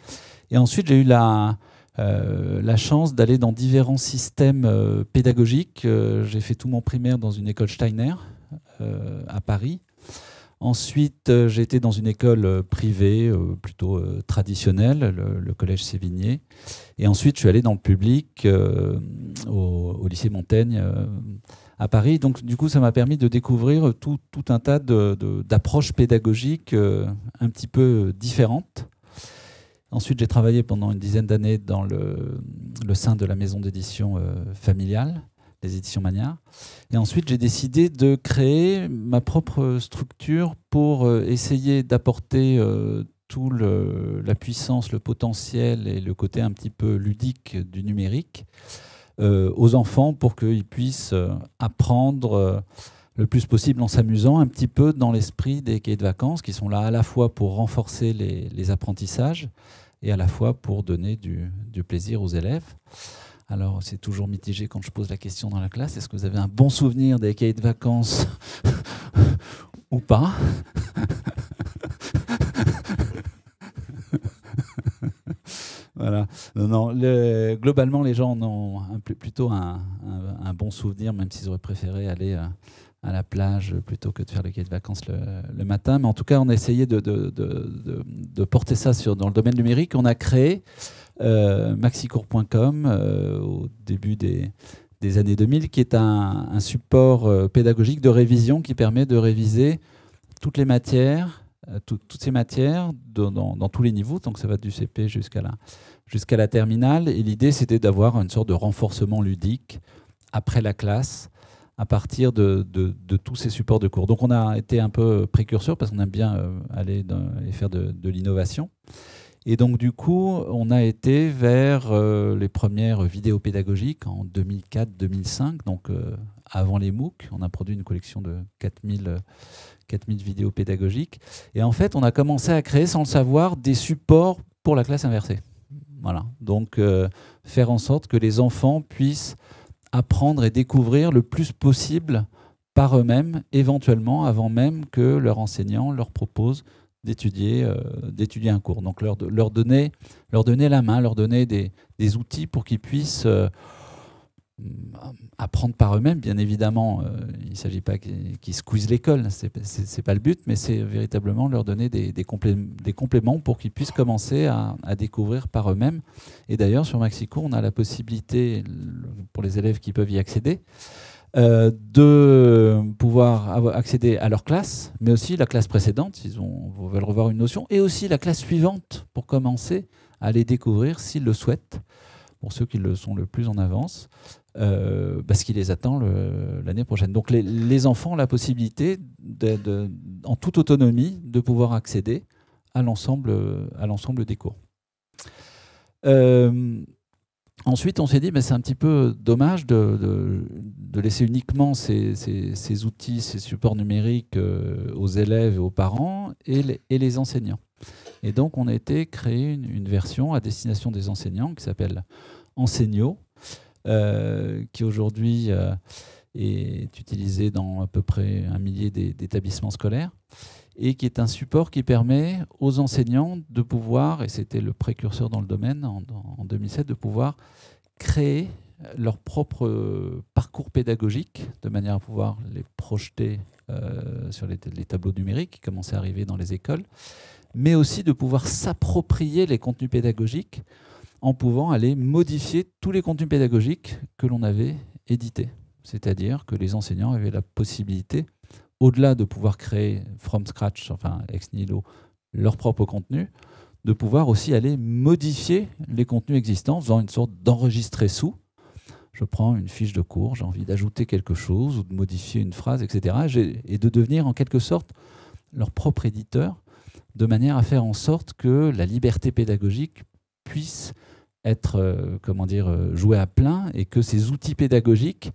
Et ensuite, j'ai eu la... euh, la chance d'aller dans différents systèmes euh, pédagogiques. Euh, j'ai fait tout mon primaire dans une école Steiner euh, à Paris. Ensuite, euh, j'ai été dans une école privée, euh, plutôt euh, traditionnelle, le, le Collège Sévigné. Et ensuite, je suis allé dans le public euh, au, au lycée Montaigne euh, à Paris. Donc, du coup, ça m'a permis de découvrir tout, tout un tas de, de, d'approches pédagogiques euh, un petit peu différentes. Ensuite, j'ai travaillé pendant une dizaine d'années dans le, le sein de la maison d'édition euh, familiale, les Éditions Magnard. Et ensuite, j'ai décidé de créer ma propre structure pour euh, essayer d'apporter euh, tout le, la puissance, le potentiel et le côté un petit peu ludique du numérique euh, aux enfants pour qu'ils puissent euh, apprendre euh, le plus possible en s'amusant un petit peu dans l'esprit des cahiers de vacances qui sont là à la fois pour renforcer les, les apprentissages et à la fois pour donner du, du plaisir aux élèves. Alors, c'est toujours mitigé quand je pose la question dans la classe. Est-ce que vous avez un bon souvenir des cahiers de vacances ou pas? Voilà. Non, non, le, globalement, les gens en ont un, plutôt un, un, un bon souvenir, même s'ils auraient préféré aller à, à la plage plutôt que de faire le cahier de vacances le, le matin. Mais en tout cas, on a essayé de, de, de, de, de porter ça sur, dans le domaine numérique. On a créé Euh, maxicours point com euh, au début des, des années deux mille, qui est un, un support euh, pédagogique de révision qui permet de réviser toutes les matières, euh, tout, toutes ces matières de, dans, dans tous les niveaux, donc ça va du C P jusqu'à la, jusqu'à la terminale. Et l'idée, c'était d'avoir une sorte de renforcement ludique après la classe à partir de, de, de tous ces supports de cours. Donc on a été un peu précurseur parce qu'on aime bien euh, aller dans, et faire de, de l'innovation. Et donc, du coup, on a été vers euh, les premières vidéos pédagogiques en deux mille quatre deux mille cinq, donc euh, avant les MOOC. On a produit une collection de quatre mille vidéos pédagogiques. Et en fait, on a commencé à créer, sans le savoir, des supports pour la classe inversée. Voilà. Donc, euh, faire en sorte que les enfants puissent apprendre et découvrir le plus possible par eux-mêmes, éventuellement, avant même que leur enseignant leur propose d'étudier euh, d'étudier un cours. Donc leur, leur, donner, leur donner la main, leur donner des, des outils pour qu'ils puissent euh, apprendre par eux-mêmes. Bien évidemment, euh, il ne s'agit pas qu'ils qu'ils squeezent l'école, ce n'est pas le but, mais c'est véritablement leur donner des, des, complé des compléments pour qu'ils puissent commencer à, à découvrir par eux-mêmes. Et d'ailleurs, sur MaxiCours, on a la possibilité, pour les élèves qui peuvent y accéder, Euh, de pouvoir accéder à leur classe, mais aussi la classe précédente, s'ils veulent revoir une notion, et aussi la classe suivante pour commencer à les découvrir s'ils le souhaitent, pour ceux qui le sont le plus en avance, euh, parce qu'il les attend l'année prochaine. Donc les, les enfants ont la possibilité, de, de, en toute autonomie, de pouvoir accéder à l'ensemble à l'ensemble des cours. Euh, Ensuite, on s'est dit, mais c'est un petit peu dommage de, de, de laisser uniquement ces, ces, ces outils, ces supports numériques euh, aux élèves et aux parents et les, et les enseignants. Et donc, on a été créer une, une version à destination des enseignants qui s'appelle Enseigno, euh, qui aujourd'hui euh, est utilisée dans à peu près un millier d'établissements scolaires, et qui est un support qui permet aux enseignants de pouvoir, et c'était le précurseur dans le domaine en, en deux mille sept, de pouvoir créer leur propre parcours pédagogique, de manière à pouvoir les projeter euh, sur les, les tableaux numériques qui commençaient à arriver dans les écoles, mais aussi de pouvoir s'approprier les contenus pédagogiques en pouvant aller modifier tous les contenus pédagogiques que l'on avait édités. C'est-à-dire que les enseignants avaient la possibilité, au-delà de pouvoir créer from scratch, enfin ex nihilo, leur propre contenu, de pouvoir aussi aller modifier les contenus existants en faisant une sorte d'enregistré sous. Je prends une fiche de cours, j'ai envie d'ajouter quelque chose ou de modifier une phrase, et cetera. Et de devenir en quelque sorte leur propre éditeur, de manière à faire en sorte que la liberté pédagogique puisse être, euh, comment dire, jouée à plein et que ces outils pédagogiques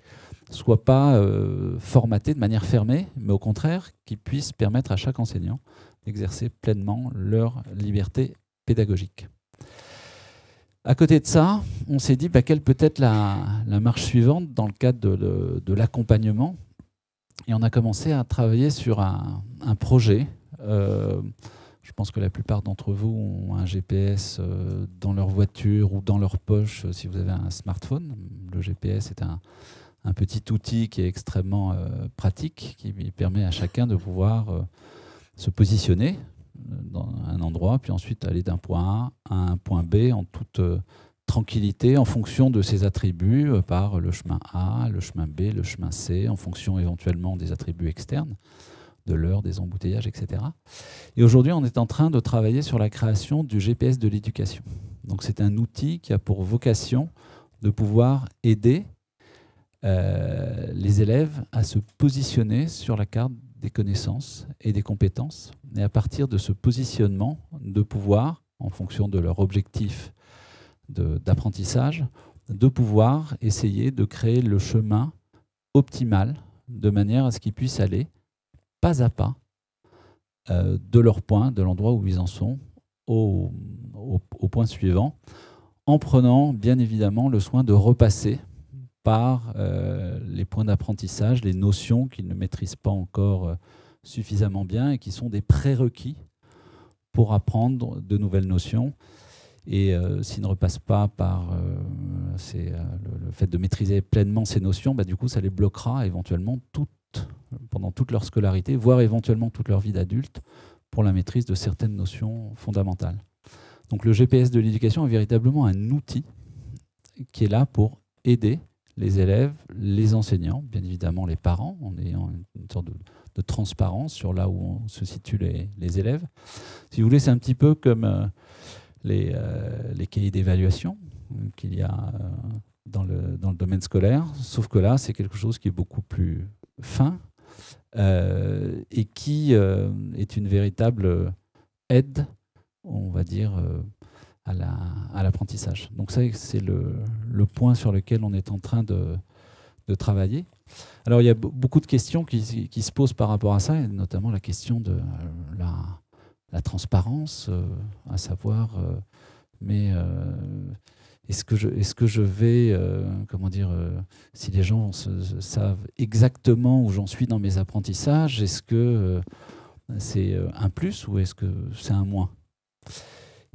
soit pas euh, formaté de manière fermée, mais au contraire, qui puisse permettre à chaque enseignant d'exercer pleinement leur liberté pédagogique. À côté de ça, on s'est dit bah, quelle peut être la, la marche suivante dans le cadre de, de, de l'accompagnement. Et on a commencé à travailler sur un, un projet. Euh, Je pense que la plupart d'entre vous ont un G P S dans leur voiture ou dans leur poche si vous avez un smartphone. Le G P S est un, un petit outil qui est extrêmement euh, pratique, qui permet à chacun de pouvoir euh, se positionner dans un endroit, puis ensuite aller d'un point A à un point B en toute euh, tranquillité, en fonction de ses attributs, euh, par le chemin A, le chemin B, le chemin C, en fonction éventuellement des attributs externes, de l'heure, des embouteillages, et cetera. Et aujourd'hui, on est en train de travailler sur la création du G P S de l'éducation. Donc c'est un outil qui a pour vocation de pouvoir aider euh, les élèves à se positionner sur la carte des connaissances et des compétences, et à partir de ce positionnement, de pouvoir, en fonction de leur objectif d'apprentissage, de, de pouvoir essayer de créer le chemin optimal, de manière à ce qu'ils puissent aller pas à pas, euh, de leur point, de l'endroit où ils en sont, au, au, au point suivant, en prenant bien évidemment le soin de repasser par euh, les points d'apprentissage, les notions qu'ils ne maîtrisent pas encore euh, suffisamment bien et qui sont des prérequis pour apprendre de nouvelles notions. Et euh, s'ils ne repassent pas par euh, ces, euh, le, le fait de maîtriser pleinement ces notions, bah, du coup, ça les bloquera éventuellement tout pendant toute leur scolarité, voire éventuellement toute leur vie d'adulte, pour la maîtrise de certaines notions fondamentales. Donc le G P S de l'éducation est véritablement un outil qui est là pour aider les élèves, les enseignants, bien évidemment les parents, en ayant une sorte de, de transparence sur là où on se situe les, les élèves. Si vous voulez, c'est un petit peu comme euh, les, euh, les cahiers d'évaluation qu'il y a euh, dans, le, dans le domaine scolaire, sauf que là, c'est quelque chose qui est beaucoup plus fin, euh, et qui euh, est une véritable aide, on va dire, euh, à l'apprentissage. La, Donc ça, c'est le, le point sur lequel on est en train de, de travailler. Alors, il y a beaucoup de questions qui, qui se posent par rapport à ça, et notamment la question de la, la transparence, euh, à savoir, euh, mais... Euh, Est-ce que, est-ce que je vais, euh, comment dire, euh, si les gens se, se savent exactement où j'en suis dans mes apprentissages, est-ce que euh, c'est un plus ou est-ce que c'est un moins?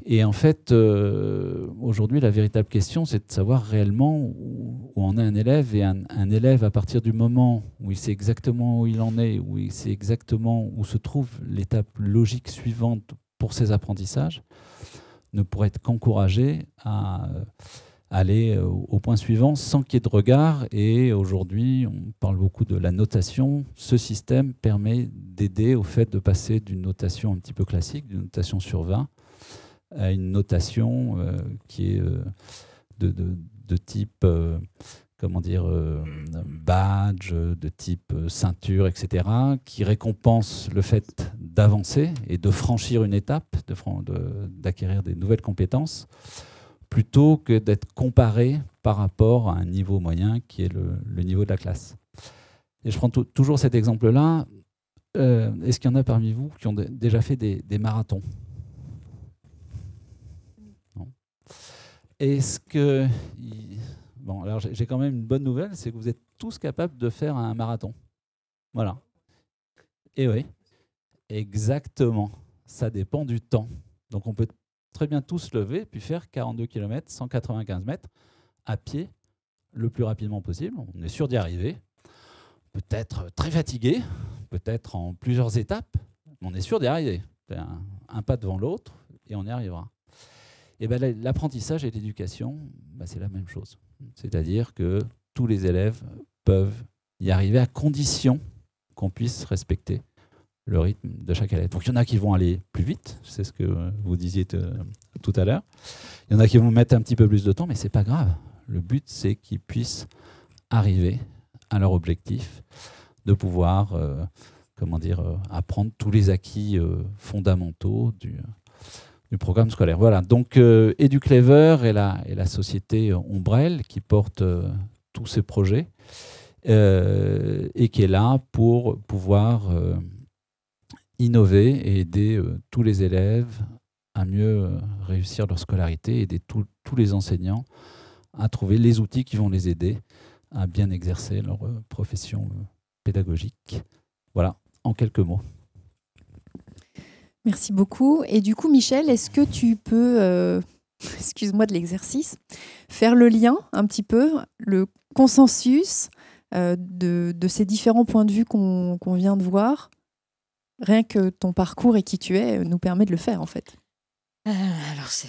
Et en fait, euh, aujourd'hui, la véritable question, c'est de savoir réellement où, où en est un élève. Et un, un élève, à partir du moment où il sait exactement où il en est, où il sait exactement où se trouve l'étape logique suivante pour ses apprentissages, ne pourrait être qu'encouragé à aller au point suivant sans qu'il y ait de regard. Et aujourd'hui, on parle beaucoup de la notation. Ce système permet d'aider au fait de passer d'une notation un petit peu classique, d'une notation sur vingt, à une notation euh, qui est euh, de, de, de type euh, comment dire, euh, badge, de type ceinture, et cetera, qui récompense le fait d'avancer et de franchir une étape, d'acquérir de, de, des nouvelles compétences, plutôt que d'être comparé par rapport à un niveau moyen qui est le, le niveau de la classe. Et je prends toujours cet exemple-là. Est-ce euh, qu'il y en a parmi vous qui ont déjà fait des, des marathons? Est-ce que... Bon, alors j'ai quand même une bonne nouvelle, c'est que vous êtes tous capables de faire un marathon. Voilà. Et oui, exactement. Ça dépend du temps. Donc on peut très bien tous lever, puis faire quarante-deux kilomètres, cent quatre-vingt-quinze mètres, à pied, le plus rapidement possible. On est sûr d'y arriver. Peut-être très fatigué, peut-être en plusieurs étapes, mais on est sûr d'y arriver. Un, un pas devant l'autre, et on y arrivera. Et ben, l'apprentissage et l'éducation, ben, c'est la même chose. C'est-à-dire que tous les élèves peuvent y arriver à condition qu'on puisse respecter le rythme de chaque élève. Donc il y en a qui vont aller plus vite, c'est ce que vous disiez tout à l'heure. Il y en a qui vont mettre un petit peu plus de temps, mais ce n'est pas grave. Le but, c'est qu'ils puissent arriver à leur objectif de pouvoir euh, comment dire, euh, apprendre tous les acquis euh, fondamentaux du... du programme scolaire. Voilà, donc euh, EduClever et la, et la société Ombrelle qui porte euh, tous ces projets euh, et qui est là pour pouvoir euh, innover et aider euh, tous les élèves à mieux euh, réussir leur scolarité, aider tout, tous les enseignants à trouver les outils qui vont les aider à bien exercer leur euh, profession euh, pédagogique. Voilà, en quelques mots. Merci beaucoup. Et du coup, Michel, est-ce que tu peux, euh, excuse-moi de l'exercice, faire le lien un petit peu, le consensus euh, de, de ces différents points de vue qu'on qu'on vient de voir? Rien que ton parcours et qui tu es nous permet de le faire, en fait. Euh, alors, c'est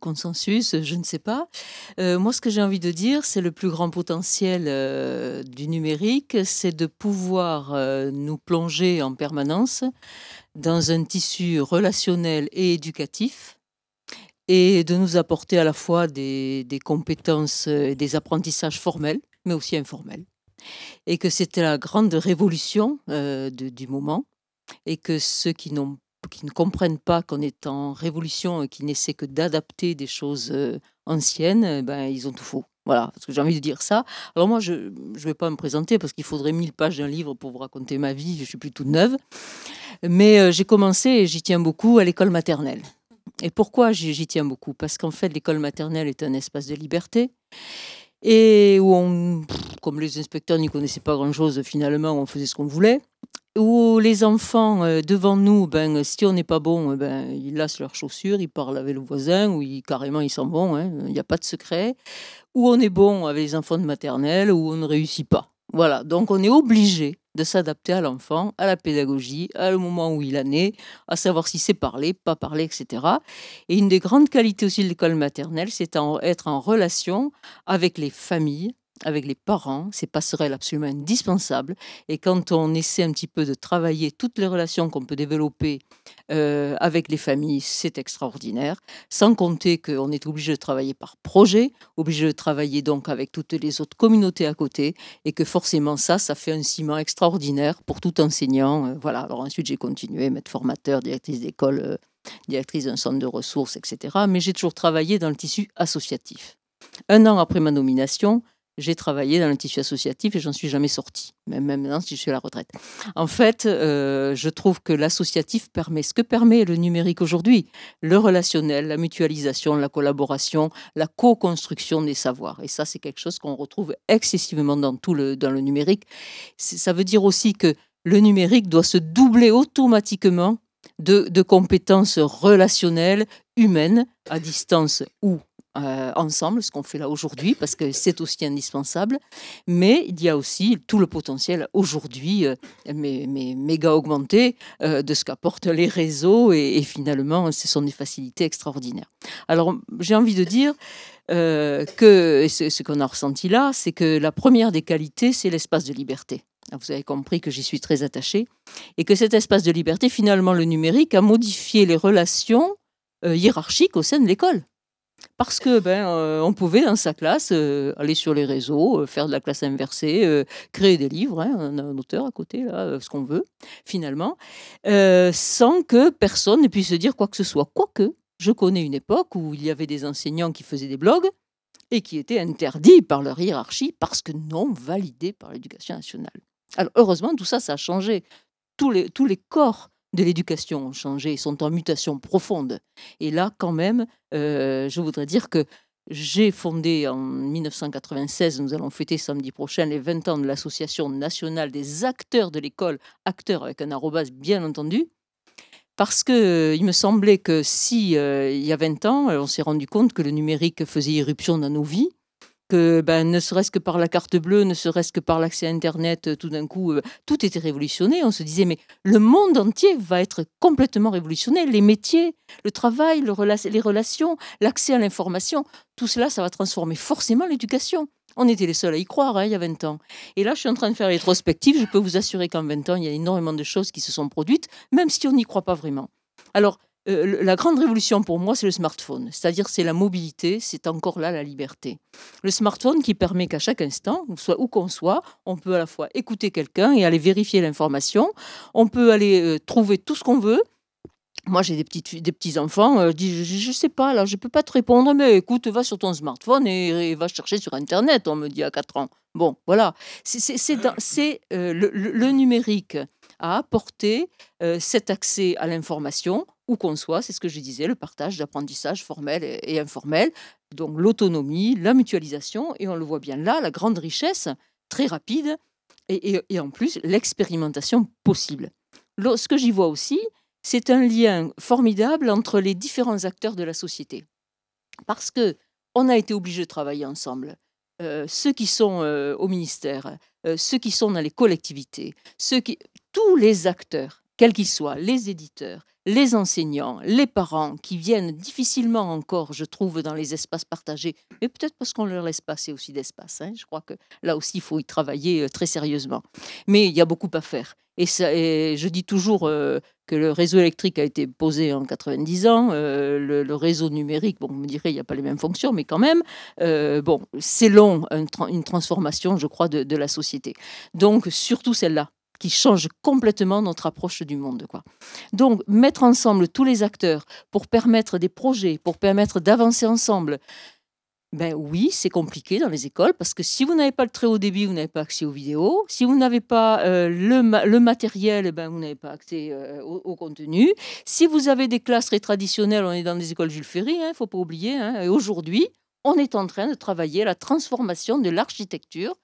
consensus, je ne sais pas. Euh, moi, ce que j'ai envie de dire, c'est le plus grand potentiel euh, du numérique, c'est de pouvoir euh, nous plonger en permanence dans un tissu relationnel et éducatif et de nous apporter à la fois des, des compétences et des apprentissages formels, mais aussi informels. Et que c'était la grande révolution euh, de, du moment et que ceux qui n'ont qui ne comprennent pas qu'on est en révolution et qui n'essaient que d'adapter des choses anciennes, ben, ils ont tout faux. Voilà, parce que j'ai envie de dire ça. Alors moi, je ne vais pas me présenter parce qu'il faudrait mille pages d'un livre pour vous raconter ma vie, je suis plus toute neuve. Mais euh, j'ai commencé, et j'y tiens beaucoup, à l'école maternelle. Et pourquoi j'y tiens beaucoup? Parce qu'en fait, l'école maternelle est un espace de liberté. Et où on, comme les inspecteurs n'y connaissaient pas grand-chose, finalement, on faisait ce qu'on voulait. Où les enfants, euh, devant nous, ben, si on n'est pas bon, ben, ils lassent leurs chaussures, ils parlent avec le voisin, ou ils, carrément ils s'en vont, hein, il n'y a pas de secret. Où on est bon avec les enfants de maternelle, où on ne réussit pas. Voilà, donc on est obligé de s'adapter à l'enfant, à la pédagogie, à le moment où il en est, à savoir si c'est parler, pas parler, et cetera. Et une des grandes qualités aussi de l'école maternelle, c'est être en relation avec les familles, avec les parents, ces passerelles absolument indispensables. Et quand on essaie un petit peu de travailler toutes les relations qu'on peut développer euh, avec les familles, c'est extraordinaire. Sans compter qu'on est obligé de travailler par projet, obligé de travailler donc avec toutes les autres communautés à côté, et que forcément ça, ça fait un ciment extraordinaire pour tout enseignant. Euh, voilà. Alors ensuite, j'ai continué, maître formateur, directrice d'école, euh, directrice d'un centre de ressources, et cetera. Mais j'ai toujours travaillé dans le tissu associatif. Un an après ma nomination, j'ai travaillé dans le tissu associatif et j'en suis jamais sortie, même maintenant si je suis à la retraite. En fait, euh, je trouve que l'associatif permet ce que permet le numérique aujourd'hui, le relationnel, la mutualisation, la collaboration, la co-construction des savoirs. Et ça, c'est quelque chose qu'on retrouve excessivement dans tout le, dans le numérique. Ça veut dire aussi que le numérique doit se doubler automatiquement de, de compétences relationnelles, humaines, à distance ou Euh, ensemble, ce qu'on fait là aujourd'hui, parce que c'est aussi indispensable. Mais il y a aussi tout le potentiel aujourd'hui, euh, mais, mais méga augmenté, euh, de ce qu'apportent les réseaux. Et, et finalement, ce sont des facilités extraordinaires. Alors, j'ai envie de dire euh, que ce, ce qu'on a ressenti là, c'est que la première des qualités, c'est l'espace de liberté. Vous avez compris que j'y suis très attachée. Et que cet espace de liberté, finalement, le numérique a modifié les relations euh, hiérarchiques au sein de l'école. Parce que ben, euh, on pouvait dans sa classe euh, aller sur les réseaux, euh, faire de la classe inversée, euh, créer des livres, hein, on a un auteur à côté, là, euh, ce qu'on veut, finalement, euh, sans que personne ne puisse dire quoi que ce soit. Quoique, je connais une époque où il y avait des enseignants qui faisaient des blogs et qui étaient interdits par leur hiérarchie parce que non validés par l'éducation nationale. Alors heureusement, tout ça, ça a changé. Tous les, tous les corps de l'éducation ont changé, ils sont en mutation profonde. Et là, quand même, euh, je voudrais dire que j'ai fondé en mille neuf cent quatre-vingt-seize, nous allons fêter samedi prochain, les vingt ans de l'Association nationale des acteurs de l'école, acteurs avec un arrobase bien entendu, parce qu'il euh, me semblait que si, euh, il y a vingt ans, on s'est rendu compte que le numérique faisait irruption dans nos vies, que ben, ne serait-ce que par la carte bleue, ne serait-ce que par l'accès à Internet, tout d'un coup, euh, tout était révolutionné. On se disait, mais le monde entier va être complètement révolutionné. Les métiers, le travail, le rela les relations, l'accès à l'information, tout cela, ça va transformer forcément l'éducation. On était les seuls à y croire, hein, il y a vingt ans. Et là, je suis en train de faire rétrospective. Je peux vous assurer qu'en vingt ans, il y a énormément de choses qui se sont produites, même si on n'y croit pas vraiment. Alors, Euh, la grande révolution pour moi, c'est le smartphone. C'est-à-dire, c'est la mobilité, c'est encore là la liberté. Le smartphone qui permet qu'à chaque instant, soit où qu'on soit, on peut à la fois écouter quelqu'un et aller vérifier l'information. On peut aller euh, trouver tout ce qu'on veut. Moi, j'ai des, des petits-enfants, euh, je dis, je ne sais pas, là, je ne peux pas te répondre, mais écoute, va sur ton smartphone et, et va chercher sur Internet, on me dit à quatre ans. Bon, voilà. C'est euh, le, le numérique à apporter euh, cet accès à l'information, où qu'on soit, c'est ce que je disais, le partage d'apprentissage formel et informel, donc l'autonomie, la mutualisation, et on le voit bien là, la grande richesse, très rapide, et, et, et en plus, l'expérimentation possible. Ce que j'y vois aussi, c'est un lien formidable entre les différents acteurs de la société. Parce qu'on a été obligés de travailler ensemble. Euh, ceux qui sont euh, au ministère, euh, ceux qui sont dans les collectivités, ceux qui... tous les acteurs, quels qu'ils soient, les éditeurs, les enseignants, les parents, qui viennent difficilement encore, je trouve, dans les espaces partagés, mais peut-être parce qu'on leur laisse passer aussi d'espace. Hein. Je crois que là aussi, il faut y travailler très sérieusement. Mais il y a beaucoup à faire. Et, ça, et je dis toujours euh, que le réseau électrique a été posé en quatre-vingt-dix ans, euh, le, le réseau numérique, bon, on me dirait qu'il n'y a pas les mêmes fonctions, mais quand même, euh, bon, c'est long, un tra- une transformation, je crois, de, de la société. Donc, surtout celle-là, qui change complètement notre approche du monde, quoi. Donc, mettre ensemble tous les acteurs pour permettre des projets, pour permettre d'avancer ensemble, ben oui, c'est compliqué dans les écoles, parce que si vous n'avez pas le très haut débit, vous n'avez pas accès aux vidéos. Si vous n'avez pas euh, le, ma le matériel, ben vous n'avez pas accès euh, au, au contenu. Si vous avez des classes très traditionnelles, on est dans des écoles Jules Ferry, il hein, ne faut pas oublier. Hein, et aujourd'hui, on est en train de travailler la transformation de l'architecture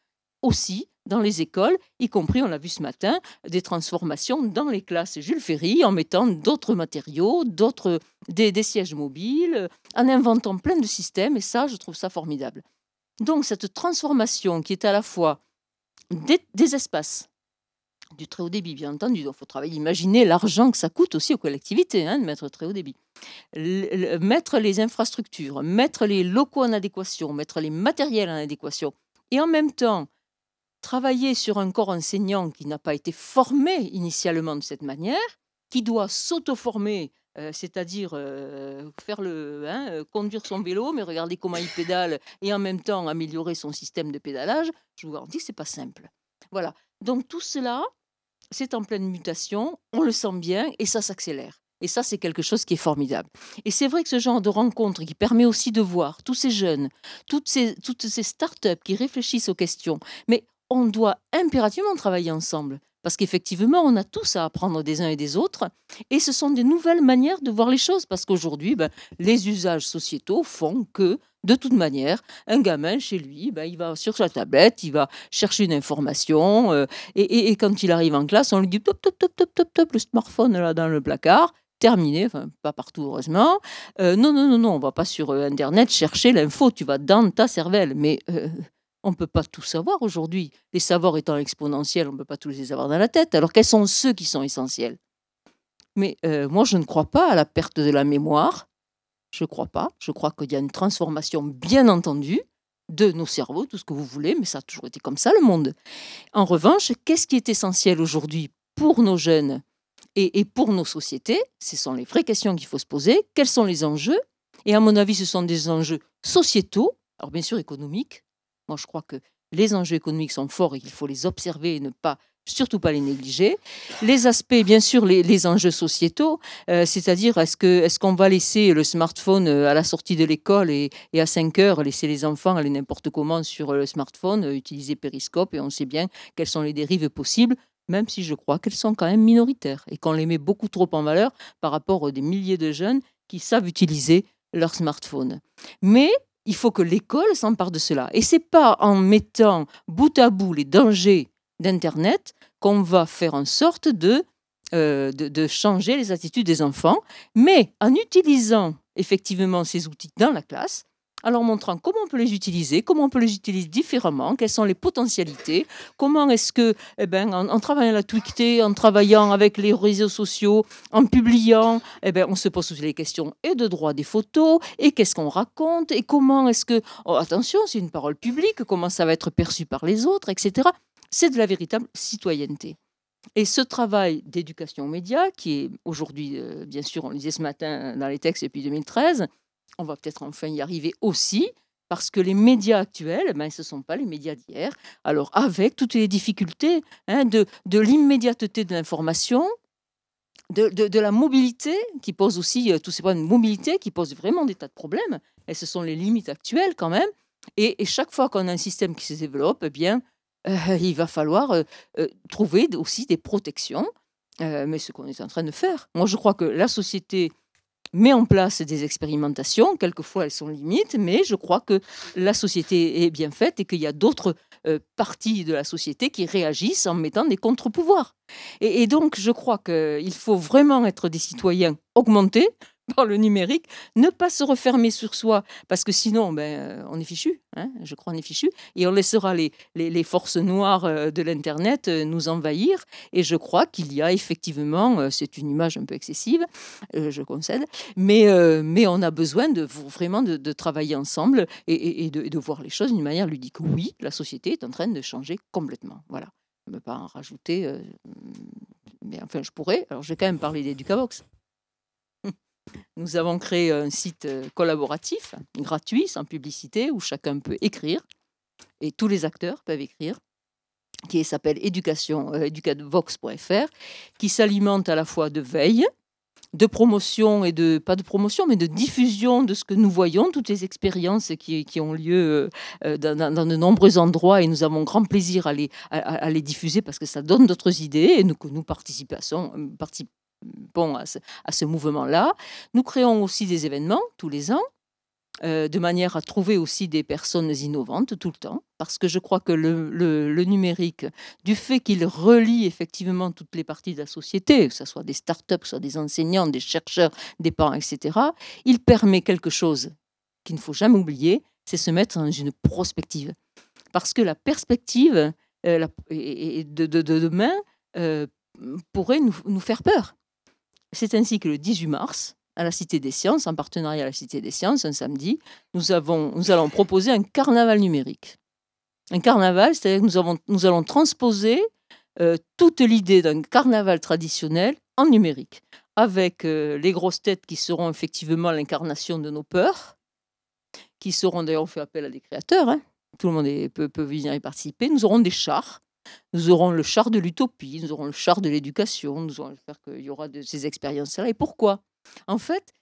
aussi, dans les écoles, y compris, on l'a vu ce matin, des transformations dans les classes Jules Ferry en mettant d'autres matériaux, d'autres des, des sièges mobiles, en inventant plein de systèmes, et ça, je trouve ça formidable. Donc, cette transformation qui est à la fois des, des espaces, du très haut débit, bien entendu, il faut travailler, imaginer l'argent que ça coûte aussi aux collectivités, hein, de mettre très haut débit, le, le, mettre les infrastructures, mettre les locaux en adéquation, mettre les matériels en adéquation, et en même temps, travailler sur un corps enseignant qui n'a pas été formé initialement de cette manière, qui doit s'auto-former, euh, c'est-à-dire euh, faire le, hein, euh, conduire son vélo, mais regarder comment il pédale et en même temps améliorer son système de pédalage, je vous garantis que ce n'est pas simple. Voilà. Donc tout cela, c'est en pleine mutation, on le sent bien et ça s'accélère. Et ça, c'est quelque chose qui est formidable. Et c'est vrai que ce genre de rencontre qui permet aussi de voir tous ces jeunes, toutes ces, toutes ces startups qui réfléchissent aux questions, mais on doit impérativement travailler ensemble, parce qu'effectivement, on a tous à apprendre des uns et des autres, et ce sont des nouvelles manières de voir les choses, parce qu'aujourd'hui, ben, les usages sociétaux font que, de toute manière, un gamin, chez lui, ben, il va sur sa tablette, il va chercher une information, euh, et, et, et quand il arrive en classe, on lui dit « top, top, top, top, top, top, le smartphone là dans le placard », terminé, enfin pas partout heureusement, euh, non, non, non, non, on ne va pas sur euh, Internet chercher l'info, tu vas dans ta cervelle, mais... Euh, on ne peut pas tout savoir aujourd'hui. Les savoirs étant exponentiels, on ne peut pas tous les avoir dans la tête. Alors, quels sont ceux qui sont essentiels? Mais euh, moi, je ne crois pas à la perte de la mémoire. Je ne crois pas. Je crois qu'il y a une transformation, bien entendu, de nos cerveaux, tout ce que vous voulez, mais ça a toujours été comme ça, le monde. En revanche, qu'est-ce qui est essentiel aujourd'hui pour nos jeunes et, et pour nos sociétés? Ce sont les vraies questions qu'il faut se poser. Quels sont les enjeux? Et à mon avis, ce sont des enjeux sociétaux, alors bien sûr économiques. Moi, je crois que les enjeux économiques sont forts et qu'il faut les observer et ne pas, surtout pas les négliger. Les aspects, bien sûr, les, les enjeux sociétaux, euh, c'est-à-dire est-ce que, est-ce qu'on va laisser le smartphone à la sortie de l'école et, et à cinq heures, laisser les enfants aller n'importe comment sur le smartphone, utiliser Periscope, et on sait bien quelles sont les dérives possibles, même si je crois qu'elles sont quand même minoritaires et qu'on les met beaucoup trop en valeur par rapport aux des milliers de jeunes qui savent utiliser leur smartphone. Mais... il faut que l'école s'empare de cela. Et ce n'est pas en mettant bout à bout les dangers d'Internet qu'on va faire en sorte de, euh, de, de changer les attitudes des enfants, mais en utilisant effectivement ces outils dans la classe, en leur montrant comment on peut les utiliser, comment on peut les utiliser différemment, quelles sont les potentialités, comment est-ce que, eh ben, en, en travaillant la tweaker, en travaillant avec les réseaux sociaux, en publiant, eh ben, on se pose aussi les questions et de droit des photos, et qu'est-ce qu'on raconte, et comment est-ce que, oh, attention, c'est une parole publique, comment ça va être perçu par les autres, et cetera. C'est de la véritable citoyenneté. Et ce travail d'éducation aux médias, qui est aujourd'hui, euh, bien sûr, on le disait ce matin dans les textes depuis deux mille treize, on va peut-être enfin y arriver aussi, parce que les médias actuels, ben, ce ne sont pas les médias d'hier. Alors, avec toutes les difficultés hein, de, de l'immédiateté de l'information, de, de, de la mobilité, qui pose aussi, euh, tous ces problèmes de mobilité, qui pose vraiment des tas de problèmes. Et ce sont les limites actuelles, quand même. Et, et chaque fois qu'on a un système qui se développe, eh bien, euh, il va falloir euh, euh, trouver aussi des protections. Euh, mais ce qu'on est en train de faire. Moi, je crois que la société... met en place des expérimentations. Quelquefois, elles sont limites, mais je crois que la société est bien faite et qu'il y a d'autres euh, parties de la société qui réagissent en mettant des contre-pouvoirs. Et, et donc, je crois qu'il faut vraiment être des citoyens augmentés par le numérique, ne pas se refermer sur soi, parce que sinon, ben, on est fichu, hein, je crois on est fichu, et on laissera les, les, les forces noires de l'Internet nous envahir, et je crois qu'il y a effectivement, c'est une image un peu excessive, je concède, mais, mais on a besoin de, vraiment de, de travailler ensemble et, et, et, de, et de voir les choses d'une manière ludique. Oui, la société est en train de changer complètement, voilà. Je ne peux pas en rajouter, euh, mais enfin je pourrais, alors je vais quand même parler d'Educavox. Nous avons créé un site collaboratif, gratuit, sans publicité, où chacun peut écrire, et tous les acteurs peuvent écrire, qui s'appelle educavox point F R, qui s'alimente à la fois de veille, de promotion et de, pas de promotion, mais de diffusion de ce que nous voyons, toutes les expériences qui, qui ont lieu dans, dans, dans de nombreux endroits, et nous avons grand plaisir à les, à, à les diffuser parce que ça donne d'autres idées, et nous, nous participons, participons Bon, à ce, à ce mouvement-là. Nous créons aussi des événements tous les ans, euh, de manière à trouver aussi des personnes innovantes tout le temps, parce que je crois que le, le, le numérique, du fait qu'il relie effectivement toutes les parties de la société, que ce soit des startups, que ce soit des enseignants, des chercheurs, des parents, et cetera, il permet quelque chose qu'il ne faut jamais oublier, c'est se mettre dans une prospective. Parce que la perspective euh, la, et, et de, de, de demain euh, pourrait nous, nous faire peur. C'est ainsi que le dix-huit mars, à la Cité des sciences, en partenariat à la Cité des sciences, un samedi, nous, avons, nous allons proposer un carnaval numérique. Un carnaval, c'est-à-dire que nous, avons, nous allons transposer euh, toute l'idée d'un carnaval traditionnel en numérique, avec euh, les grosses têtes qui seront effectivement l'incarnation de nos peurs, qui seront d'ailleurs, on fait appel à des créateurs, hein, tout le monde est, peut, peut venir y participer. Nous aurons des chars. Nous aurons le char de l'utopie, nous aurons le char de l'éducation, nous aurons, j'espère qu'il y aura de ces expériences-là. Et pourquoi? En fait,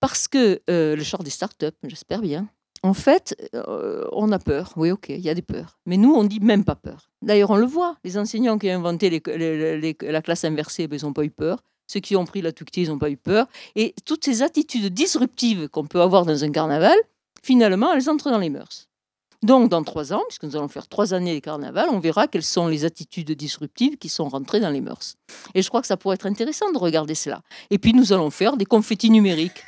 parce que euh, le char des startups, j'espère bien, en fait, euh, on a peur. Oui, ok, il y a des peurs. Mais nous, on dit même pas peur. D'ailleurs, on le voit. Les enseignants qui ont inventé les, les, les, la classe inversée, ben, ils n'ont pas eu peur. Ceux qui ont pris la tuctée, ils n'ont pas eu peur. Et toutes ces attitudes disruptives qu'on peut avoir dans un carnaval, finalement, elles entrent dans les mœurs. Donc, dans trois ans, puisque nous allons faire trois années de carnaval, on verra quelles sont les attitudes disruptives qui sont rentrées dans les mœurs. Et je crois que ça pourrait être intéressant de regarder cela. Et puis, nous allons faire des confettis numériques.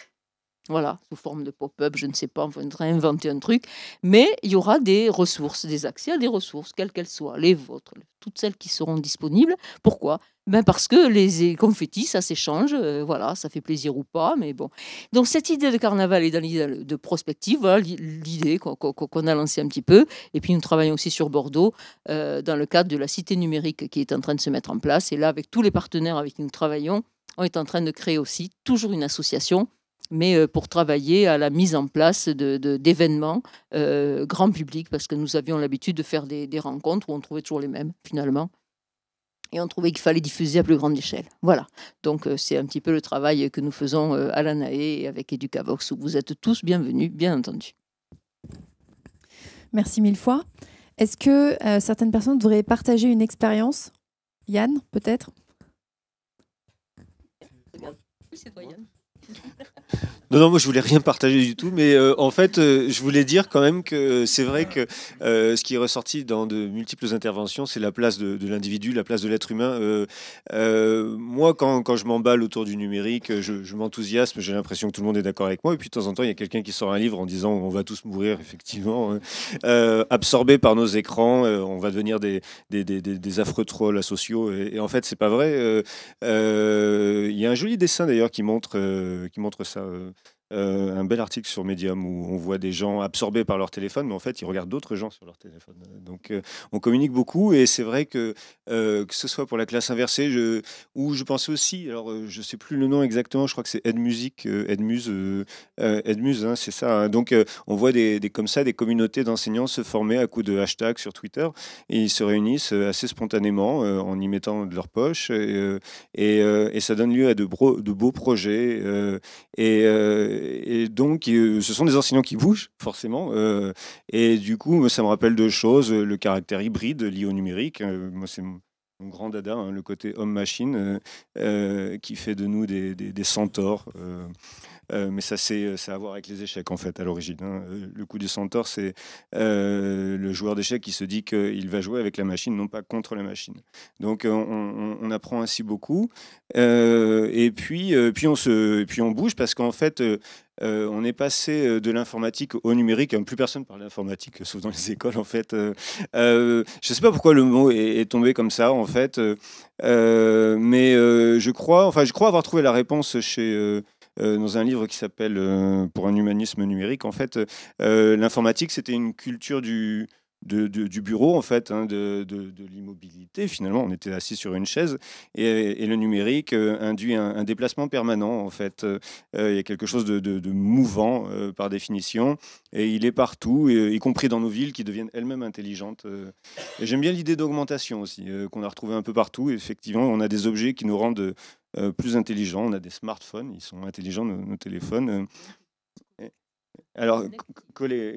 Voilà, sous forme de pop-up, je ne sais pas, on faudrait inventer un truc. Mais il y aura des ressources, des accès à des ressources, quelles qu'elles soient, les vôtres, toutes celles qui seront disponibles. Pourquoi? Ben parce que les confettis, ça s'échange, euh, voilà, ça fait plaisir ou pas, mais bon. Donc cette idée de carnaval est dans l'idée de prospective, voilà l'idée qu'on qu'on a lancée un petit peu. Et puis nous travaillons aussi sur Bordeaux, euh, dans le cadre de la cité numérique qui est en train de se mettre en place. Et là, avec tous les partenaires avec qui nous travaillons, on est en train de créer aussi toujours une association, mais pour travailler à la mise en place de, de, d'événements euh, grand public, parce que nous avions l'habitude de faire des, des rencontres où on trouvait toujours les mêmes, finalement. Et on trouvait qu'il fallait diffuser à plus grande échelle. Voilà. Donc, c'est un petit peu le travail que nous faisons à l'ANAE et avec Educavox, où vous êtes tous bienvenus, bien entendu. Merci mille fois. Est-ce que euh, certaines personnes devraient partager une expérience? Yann, peut-être? C'est toi, Yann. Non, non, moi je voulais rien partager du tout, mais euh, en fait, euh, je voulais dire quand même que c'est vrai que euh, ce qui est ressorti dans de multiples interventions, c'est la place de, de l'individu, la place de l'être humain. Euh, euh, moi, quand, quand je m'emballe autour du numérique, je, je m'enthousiasme, j'ai l'impression que tout le monde est d'accord avec moi, et puis de temps en temps, il y a quelqu'un qui sort un livre en disant on va tous mourir, effectivement, euh, absorbés par nos écrans, euh, on va devenir des, des, des, des, des affreux trolls sociaux, et, et en fait, c'est pas vrai. Euh, euh, il y a un joli dessin d'ailleurs qui montre. Euh, qui montre ça, euh, euh, un bel article sur Medium où on voit des gens absorbés par leur téléphone, mais en fait, ils regardent d'autres gens sur leur téléphone. Donc, euh, on communique beaucoup et c'est vrai que, euh, que ce soit pour la classe inversée, je, où je pensais aussi, alors euh, je ne sais plus le nom exactement, je crois que c'est Edmusic, euh, Edmuse, euh, euh, Edmuse hein, c'est ça. Hein. Donc, euh, on voit des, des, comme ça des communautés d'enseignants se former à coups de hashtags sur Twitter et ils se réunissent assez spontanément euh, en y mettant de leur poche et, euh, et, euh, et ça donne lieu à de, bro, de beaux projets euh, et euh, et donc, ce sont des enseignants qui bougent, forcément. Euh, et du coup, ça me rappelle deux choses. Le caractère hybride lié au numérique. Euh, moi, c'est grand dada, hein, le côté homme-machine, euh, euh, qui fait de nous des, des, des centaures. Euh, euh, mais ça, c'est à voir avec les échecs, en fait, à l'origine. Hein. Le coup du centaure, c'est euh, le joueur d'échecs qui se dit qu'il va jouer avec la machine, non pas contre la machine. Donc, on, on, on apprend ainsi beaucoup. Euh, et puis, euh, puis, on se, puis, on bouge, parce qu'en fait... Euh, Euh, on est passé de l'informatique au numérique. Plus personne parle d'informatique, sauf dans les écoles, en fait. Euh, euh, je ne sais pas pourquoi le mot est, est tombé comme ça, en fait. Euh, mais euh, je crois, enfin, je crois avoir trouvé la réponse chez... Euh Euh, dans un livre qui s'appelle euh, « Pour un humanisme numérique », en fait, euh, l'informatique, c'était une culture du, de, de, du bureau, en fait, hein, de, de, de l'immobilité. Finalement, on était assis sur une chaise, et, et le numérique euh, induit un, un déplacement permanent, en fait. Euh, il y a quelque chose de, de, de mouvant, euh, par définition, et il est partout, et, y compris dans nos villes qui deviennent elles-mêmes intelligentes. Euh. J'aime bien l'idée d'augmentation aussi, euh, qu'on a retrouvée un peu partout. Et effectivement, on a des objets qui nous rendent... Euh, Euh, plus intelligents, on a des smartphones, ils sont intelligents, nos, nos téléphones. Euh, alors,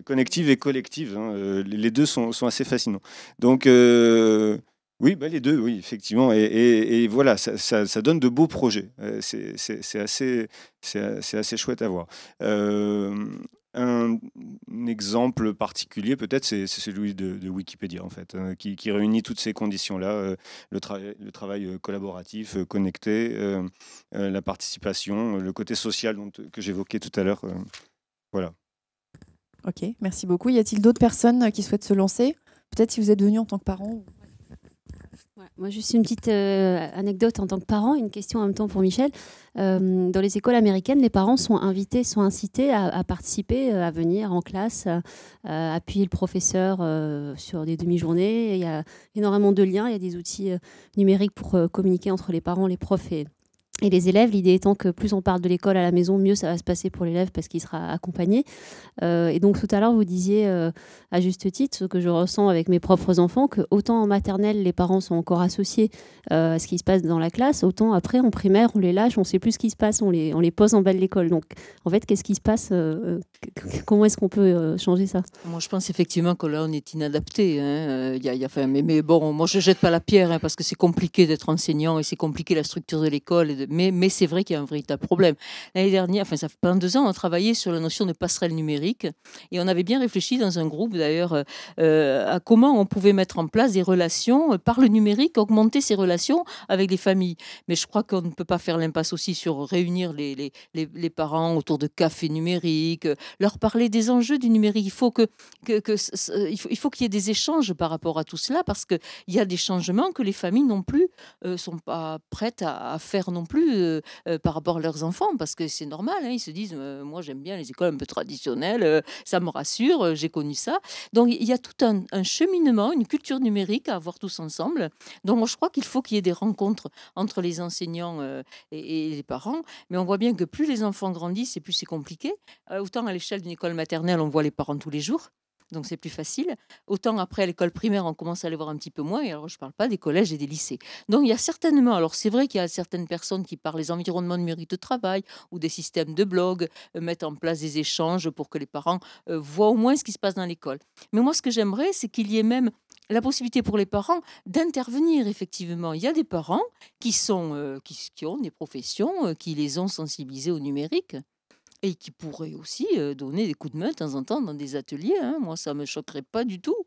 connective et collective, hein, euh, les deux sont, sont assez fascinants. Donc, euh, oui, bah, les deux, oui, effectivement. Et, et, et voilà, ça, ça, ça donne de beaux projets. Euh, c'est assez, assez chouette à voir. Euh, un exemple particulier, peut-être, c'est celui de, de Wikipédia, en fait, hein, qui, qui réunit toutes ces conditions-là, euh, le, tra le travail collaboratif, euh, connecté, euh, euh, la participation, le côté social dont, que j'évoquais tout à l'heure. Euh, voilà. Ok, merci beaucoup. Y a-t-il d'autres personnes qui souhaitent se lancer? Peut-être si vous êtes venus en tant que parents. Ouais, moi, juste une petite euh, anecdote en tant que parent, une question en même temps pour Michel. Euh, dans les écoles américaines, les parents sont invités, sont incités à, à participer, à venir en classe, à, à appuyer le professeur euh, sur des demi-journées. Il y a énormément de liens, il y a des outils euh, numériques pour euh, communiquer entre les parents, les profs et, et les élèves. L'idée étant que plus on parle de l'école à la maison, mieux ça va se passer pour l'élève parce qu'il sera accompagné. Euh, et donc tout à l'heure, vous disiez euh, à juste titre ce que je ressens avec mes propres enfants, que autant en maternelle, les parents sont encore associés euh, à ce qui se passe dans la classe, autant après, en primaire, on les lâche, on ne sait plus ce qui se passe, on les, on les pose en bas de l'école. Donc en fait, qu'est-ce qui se passe euh, Comment est-ce qu'on peut euh, changer ça? Moi, je pense effectivement que là, on est inadapté. Hein. Il y a, il y a, enfin, mais, mais bon, moi, je ne jette pas la pierre hein, parce que c'est compliqué d'être enseignant et c'est compliqué la structure de l'école. Mais, mais c'est vrai qu'il y a un véritable problème. L'année dernière, enfin, ça fait pendant deux ans, on a travaillé sur la notion de passerelle numérique et on avait bien réfléchi dans un groupe d'ailleurs euh, à comment on pouvait mettre en place des relations euh, par le numérique, augmenter ces relations avec les familles. Mais je crois qu'on ne peut pas faire l'impasse aussi sur réunir les, les, les, les parents autour de cafés numériques, euh, leur parler des enjeux du numérique. Il faut que, que, que, il faut, il faut qu'il y ait des échanges par rapport à tout cela parce qu'il y a des changements que les familles non plus ne euh, sont pas prêtes à, à faire non plus. Plus, euh, euh, par rapport à leurs enfants, parce que c'est normal, hein, ils se disent euh, moi j'aime bien les écoles un peu traditionnelles, euh, ça me rassure, euh, j'ai connu ça. Donc il y a tout un, un cheminement, une culture numérique à avoir tous ensemble. Donc moi je crois qu'il faut qu'il y ait des rencontres entre les enseignants euh, et, et les parents, mais on voit bien que plus les enfants grandissent et plus c'est compliqué. Euh, autant à l'échelle d'une école maternelle, on voit les parents tous les jours. Donc c'est plus facile. Autant après à l'école primaire, on commence à les voir un petit peu moins. Et alors je ne parle pas des collèges et des lycées. Donc il y a certainement, alors c'est vrai qu'il y a certaines personnes qui par les environnements numériques de travail ou des systèmes de blog euh, mettent en place des échanges pour que les parents euh, voient au moins ce qui se passe dans l'école. Mais moi ce que j'aimerais, c'est qu'il y ait même la possibilité pour les parents d'intervenir effectivement. Il y a des parents qui, sont, euh, qui, qui ont des professions, euh, qui les ont sensibilisés au numérique. Et qui pourrait aussi donner des coups de main de temps en temps dans des ateliers. Hein. Moi, ça ne me choquerait pas du tout.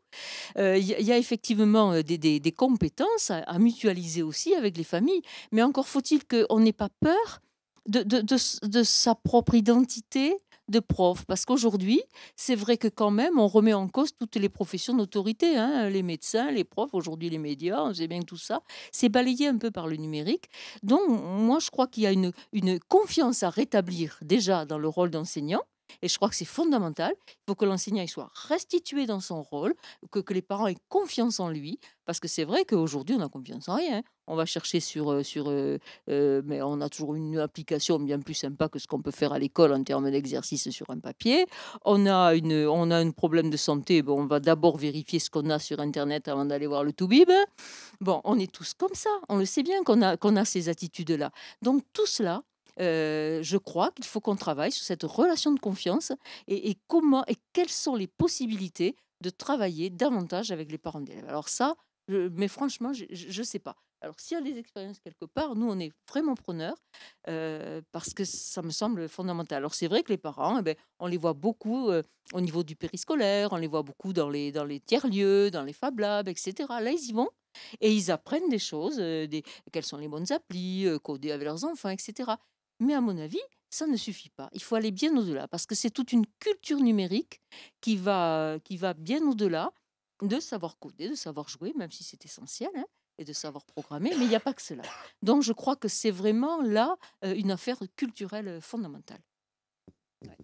Il euh, y, y a effectivement des, des, des compétences à, à mutualiser aussi avec les familles. Mais encore faut-il qu'on n'ait pas peur de, de, de, de sa propre identité de prof. Parce qu'aujourd'hui, c'est vrai que quand même, on remet en cause toutes les professions d'autorité. Hein. Les médecins, les profs, aujourd'hui les médias, on sait bien que tout ça, c'est balayé un peu par le numérique. Donc, moi, je crois qu'il y a une, une confiance à rétablir déjà dans le rôle d'enseignant. Et je crois que c'est fondamental. Il faut que l'enseignant soit restitué dans son rôle, que, que les parents aient confiance en lui. Parce que c'est vrai qu'aujourd'hui, on n'a confiance en rien. On va chercher sur... sur euh, euh, mais on a toujours une application bien plus sympa que ce qu'on peut faire à l'école en termes d'exercice sur un papier. On a, une, on a un problème de santé. Bon, on va d'abord vérifier ce qu'on a sur Internet avant d'aller voir le toubib. Bon, on est tous comme ça. On le sait bien qu'on a, qu'on a ces attitudes-là. Donc, tout cela... Euh, je crois qu'il faut qu'on travaille sur cette relation de confiance et, et comment et quelles sont les possibilités de travailler davantage avec les parents d'élèves. Alors ça, je, mais franchement, je ne sais pas. Alors, s'il y a des expériences quelque part, nous, on est vraiment preneurs euh, parce que ça me semble fondamental. Alors, c'est vrai que les parents, eh bien, on les voit beaucoup euh, au niveau du périscolaire, on les voit beaucoup dans les, dans les tiers-lieux, dans les Fab Labs, et cetera. Là, ils y vont et ils apprennent des choses, euh, des, quelles sont les bonnes applis, euh, coder avec leurs enfants, et cetera. Mais à mon avis, ça ne suffit pas. Il faut aller bien au-delà parce que c'est toute une culture numérique qui va, qui va bien au-delà de savoir coder, de savoir jouer, même si c'est essentiel, hein, et de savoir programmer, mais il n'y a pas que cela. Donc, je crois que c'est vraiment là euh, une affaire culturelle fondamentale. Ouais.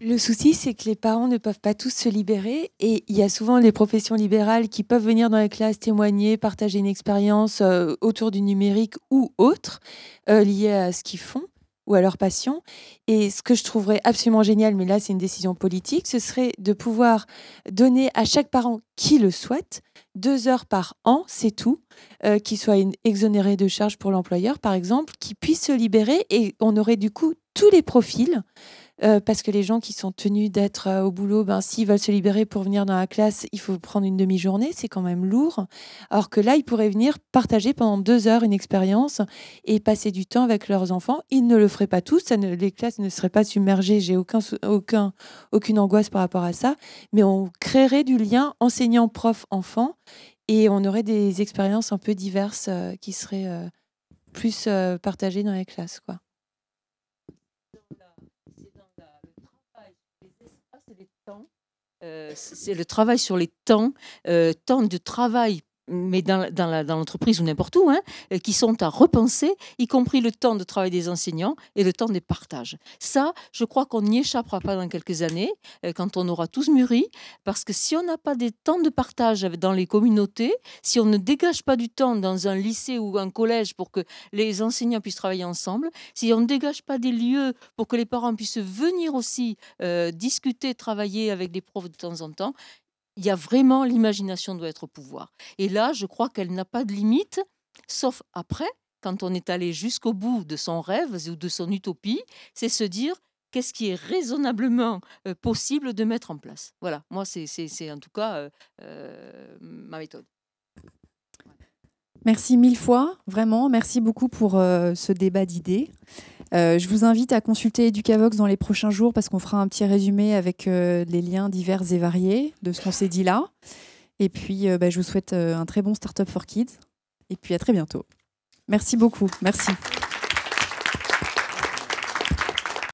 Le souci, c'est que les parents ne peuvent pas tous se libérer et il y a souvent les professions libérales qui peuvent venir dans les classes témoigner, partager une expérience euh, autour du numérique ou autre, euh, liée à ce qu'ils font ou à leur passion. Et ce que je trouverais absolument génial, mais là c'est une décision politique, ce serait de pouvoir donner à chaque parent qui le souhaite deux heures par an, c'est tout, euh, qui soit exonéré de charges pour l'employeur par exemple, qui puisse se libérer et on aurait du coup tous les profils. Euh, parce que les gens qui sont tenus d'être euh, au boulot, ben, s'ils veulent se libérer pour venir dans la classe, il faut prendre une demi-journée, c'est quand même lourd. Alors que là, ils pourraient venir partager pendant deux heures une expérience et passer du temps avec leurs enfants. Ils ne le feraient pas tous, ça ne, les classes ne seraient pas submergées, j'ai aucun, aucun, aucune angoisse par rapport à ça, mais on créerait du lien enseignant-prof-enfant et on aurait des expériences un peu diverses euh, qui seraient euh, plus euh, partagées dans les classes, quoi. Euh, c'est le travail sur les temps, euh, temps de travail, mais dans, dans la, dans l'entreprise ou n'importe où, hein, qui sont à repenser, y compris le temps de travail des enseignants et le temps des partages. Ça, je crois qu'on n'y échappera pas dans quelques années, euh, quand on aura tous mûri, parce que si on n'a pas des temps de partage dans les communautés, si on ne dégage pas du temps dans un lycée ou un collège pour que les enseignants puissent travailler ensemble, si on ne dégage pas des lieux pour que les parents puissent venir aussi euh, discuter, travailler avec des profs de temps en temps, il y a vraiment, l'imagination doit être au pouvoir. Et là, je crois qu'elle n'a pas de limite, sauf après, quand on est allé jusqu'au bout de son rêve ou de son utopie, c'est se dire qu'est-ce qui est raisonnablement euh, possible de mettre en place. Voilà, moi, c'est en tout cas euh, euh, ma méthode. Merci mille fois, vraiment. Merci beaucoup pour euh, ce débat d'idées. Euh, je vous invite à consulter Educavox dans les prochains jours parce qu'on fera un petit résumé avec euh, les liens divers et variés de ce qu'on s'est dit là. Et puis, euh, bah, je vous souhaite euh, un très bon Startup for Kids. Et puis, à très bientôt. Merci beaucoup. Merci.